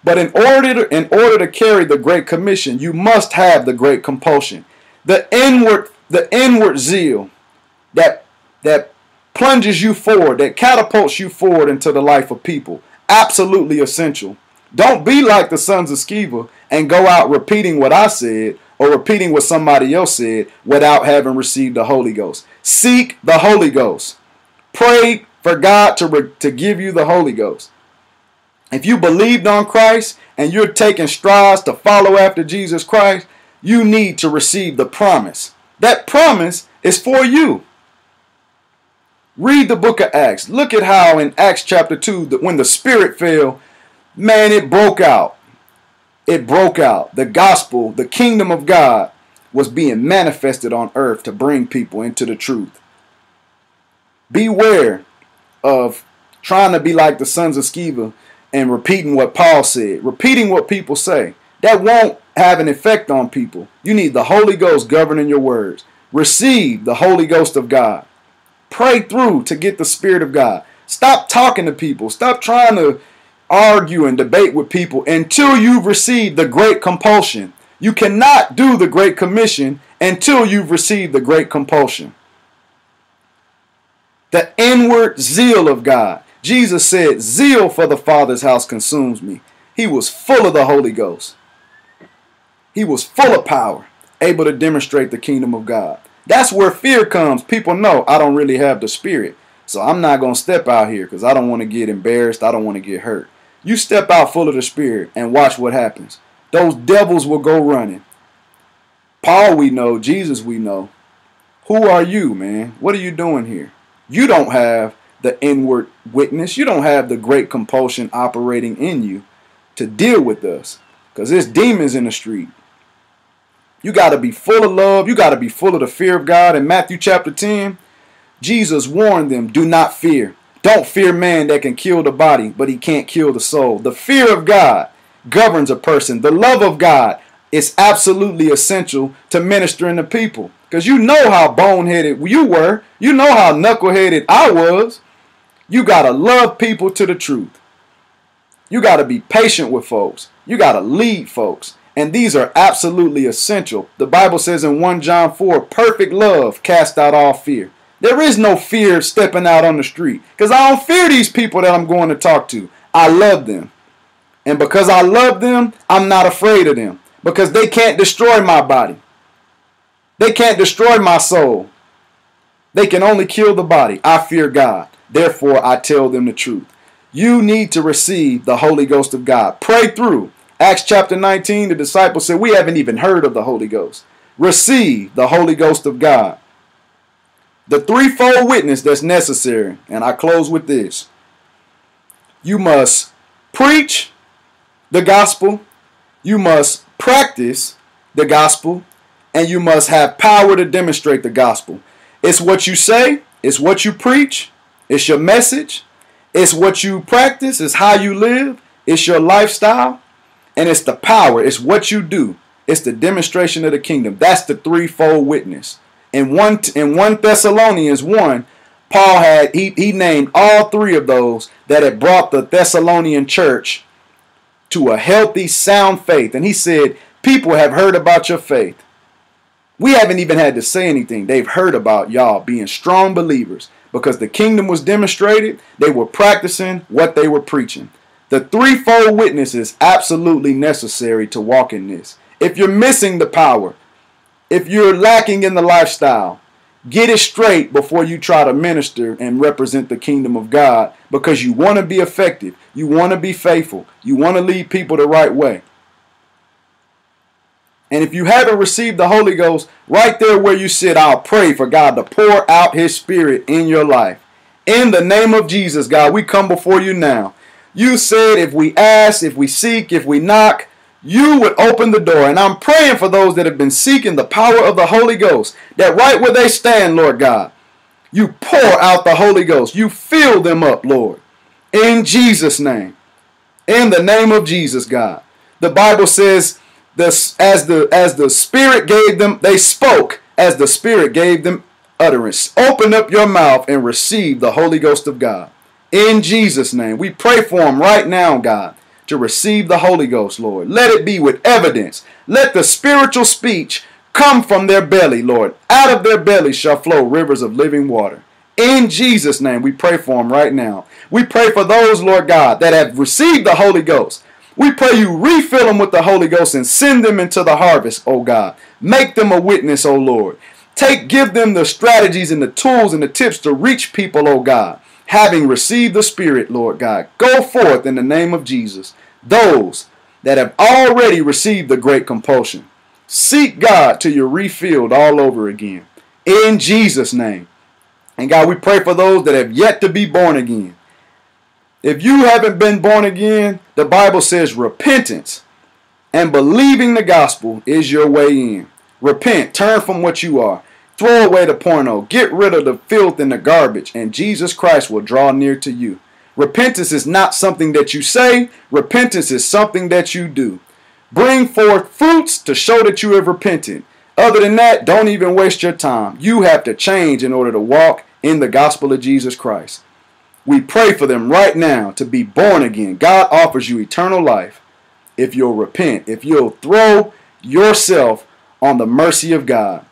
But in order to carry the Great Commission, you must have the great compulsion. The inward zeal that plunges you forward, that catapults you forward into the life of people. Absolutely essential. Don't be like the sons of Sceva and go out repeating what I said or repeating what somebody else said without having received the Holy Ghost. Seek the Holy Ghost. Pray for God to give you the Holy Ghost. If you believed on Christ and you're taking strides to follow after Jesus Christ, you need to receive the promise. That promise is for you. Read the book of Acts. Look at how in Acts chapter 2, when the Spirit fell, man, it broke out. It broke out. The gospel, the kingdom of God was being manifested on earth to bring people into the truth. Beware of trying to be like the sons of Sceva and repeating what Paul said, repeating what people say. That won't have an effect on people. You need the Holy Ghost governing your words. Receive the Holy Ghost of God. Pray through to get the Spirit of God. Stop talking to people. Stop trying to argue and debate with people until you've received the great compulsion. You cannot do the Great Commission until you've received the great compulsion. The inward zeal of God. Jesus said, zeal for the Father's house consumes me. He was full of the Holy Ghost. He was full of power, able to demonstrate the kingdom of God. That's where fear comes. People know I don't really have the spirit, so I'm not going to step out here because I don't want to get embarrassed. I don't want to get hurt. You step out full of the spirit and watch what happens. Those devils will go running. Paul we know, Jesus we know. Who are you, man? What are you doing here? You don't have the inward witness. You don't have the great compulsion operating in you to deal with us, because there's demons in the street. You got to be full of love. You got to be full of the fear of God. In Matthew chapter 10, Jesus warned them, do not fear. Don't fear man that can kill the body, but he can't kill the soul. The fear of God governs a person. The love of God is absolutely essential to ministering to people, because you know how boneheaded you were. You know how knuckleheaded I was. You got to love people to the truth. You got to be patient with folks. You got to lead folks. And these are absolutely essential. The Bible says in 1 John 4, perfect love casts out all fear. There is no fear stepping out on the street, because I don't fear these people that I'm going to talk to. I love them. And because I love them, I'm not afraid of them, because they can't destroy my body. They can't destroy my soul. They can only kill the body. I fear God. Therefore, I tell them the truth. You need to receive the Holy Ghost of God. Pray through. Acts chapter 19, the disciples said, we haven't even heard of the Holy Ghost. Receive the Holy Ghost of God. The threefold witness that's necessary. And I close with this. You must preach the gospel. You must practice the gospel. And you must have power to demonstrate the gospel. It's what you say. It's what you preach. It's your message. It's what you practice. It's how you live. It's your lifestyle. And it's the power. It's what you do. It's the demonstration of the kingdom. That's the threefold witness. In 1 Thessalonians 1, Paul had, he named all three of those that had brought the Thessalonian church to a healthy, sound faith. And he said, people have heard about your faith. We haven't even had to say anything. They've heard about y'all being strong believers, because the kingdom was demonstrated. They were practicing what they were preaching. The threefold witness is absolutely necessary to walk in this. If you're missing the power, if you're lacking in the lifestyle, get it straight before you try to minister and represent the kingdom of God, because you want to be effective. You want to be faithful. You want to lead people the right way. And if you haven't received the Holy Ghost, right there where you sit, I'll pray for God to pour out his spirit in your life. In the name of Jesus, God, we come before you now. You said if we ask, if we seek, if we knock, you would open the door. And I'm praying for those that have been seeking the power of the Holy Ghost, that right where they stand, Lord God, you pour out the Holy Ghost. You fill them up, Lord, in Jesus' name. In the name of Jesus, God. The Bible says this, as the Spirit gave them, they spoke as the Spirit gave them utterance. Open up your mouth and receive the Holy Ghost of God. In Jesus' name, we pray for them right now, God, to receive the Holy Ghost, Lord. Let it be with evidence. Let the spiritual speech come from their belly, Lord. Out of their belly shall flow rivers of living water. In Jesus' name, we pray for them right now. We pray for those, Lord God, that have received the Holy Ghost. We pray you refill them with the Holy Ghost and send them into the harvest, O God. Make them a witness, O Lord. Give them the strategies and the tools and the tips to reach people, O God. Having received the Spirit, Lord God, go forth in the name of Jesus. Those that have already received the great compulsion, seek God till you're refilled all over again. In Jesus' name. And God, we pray for those that have yet to be born again. If you haven't been born again, the Bible says repentance and believing the gospel is your way in. Repent. Turn from what you are. Throw away the porno. Get rid of the filth and the garbage, and Jesus Christ will draw near to you. Repentance is not something that you say. Repentance is something that you do. Bring forth fruits to show that you have repented. Other than that, don't even waste your time. You have to change in order to walk in the gospel of Jesus Christ. We pray for them right now to be born again. God offers you eternal life if you'll repent, if you'll throw yourself on the mercy of God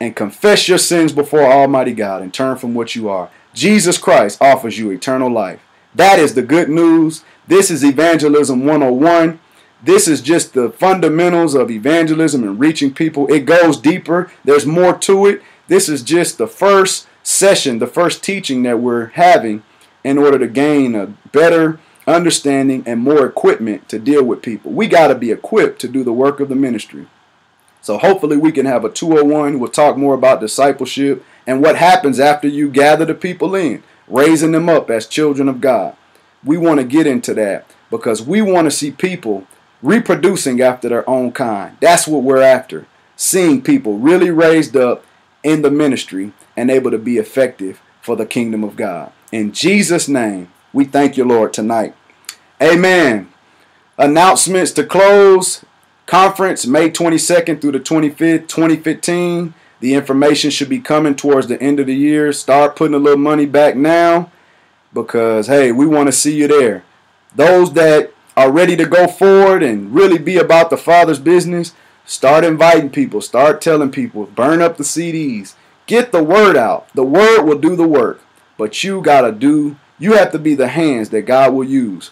and confess your sins before Almighty God and turn from what you are. Jesus Christ offers you eternal life. That is the good news. This is Evangelism 101. This is just the fundamentals of evangelism and reaching people. It goes deeper. There's more to it. This is just the first session, the first teaching that we're having in order to gain a better understanding and more equipment to deal with people. We got to be equipped to do the work of the ministry. So hopefully we can have a 201. We'll talk more about discipleship and what happens after you gather the people in, raising them up as children of God. We want to get into that because we want to see people reproducing after their own kind. That's what we're after. Seeing people really raised up in the ministry and able to be effective for the kingdom of God. In Jesus' name, we thank you, Lord, tonight. Amen. Announcements to close. Conference, May 22nd through the 25th, 2015. The information should be coming towards the end of the year. Start putting a little money back now because, hey, we want to see you there. Those that are ready to go forward and really be about the Father's business, start inviting people, start telling people, burn up the CDs, get the word out. The word will do the work, but you have to be the hands that God will use.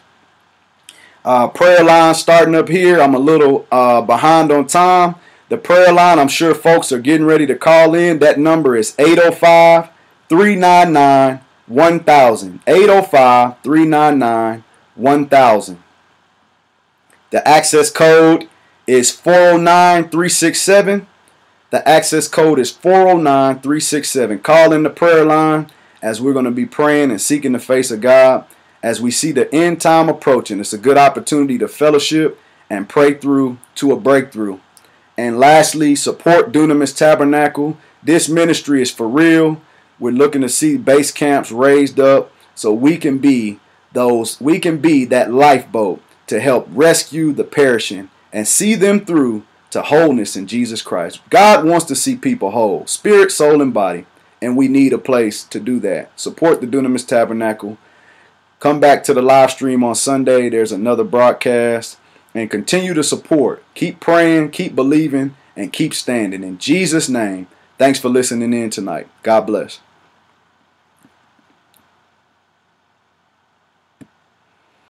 Prayer line starting up here. I'm a little behind on time. The prayer line, I'm sure folks are getting ready to call in. That number is 805-399-1000, 805-399-1000. The access code is 409-367. The access code is 409-367. Call in the prayer line as we're going to be praying and seeking the face of God as we see the end time approaching. It's a good opportunity to fellowship and pray through to a breakthrough. And lastly, support Dunamis Tabernacle. This ministry is for real. We're looking to see base camps raised up so we can be that lifeboat to help rescue the perishing and see them through to wholeness in Jesus Christ. God wants to see people whole, spirit, soul, and body, and we need a place to do that. Support the Dunamis Tabernacle. Come back to the live stream on Sunday. There's another broadcast. And continue to support. Keep praying, keep believing, and keep standing. In Jesus' name, thanks for listening in tonight. God bless.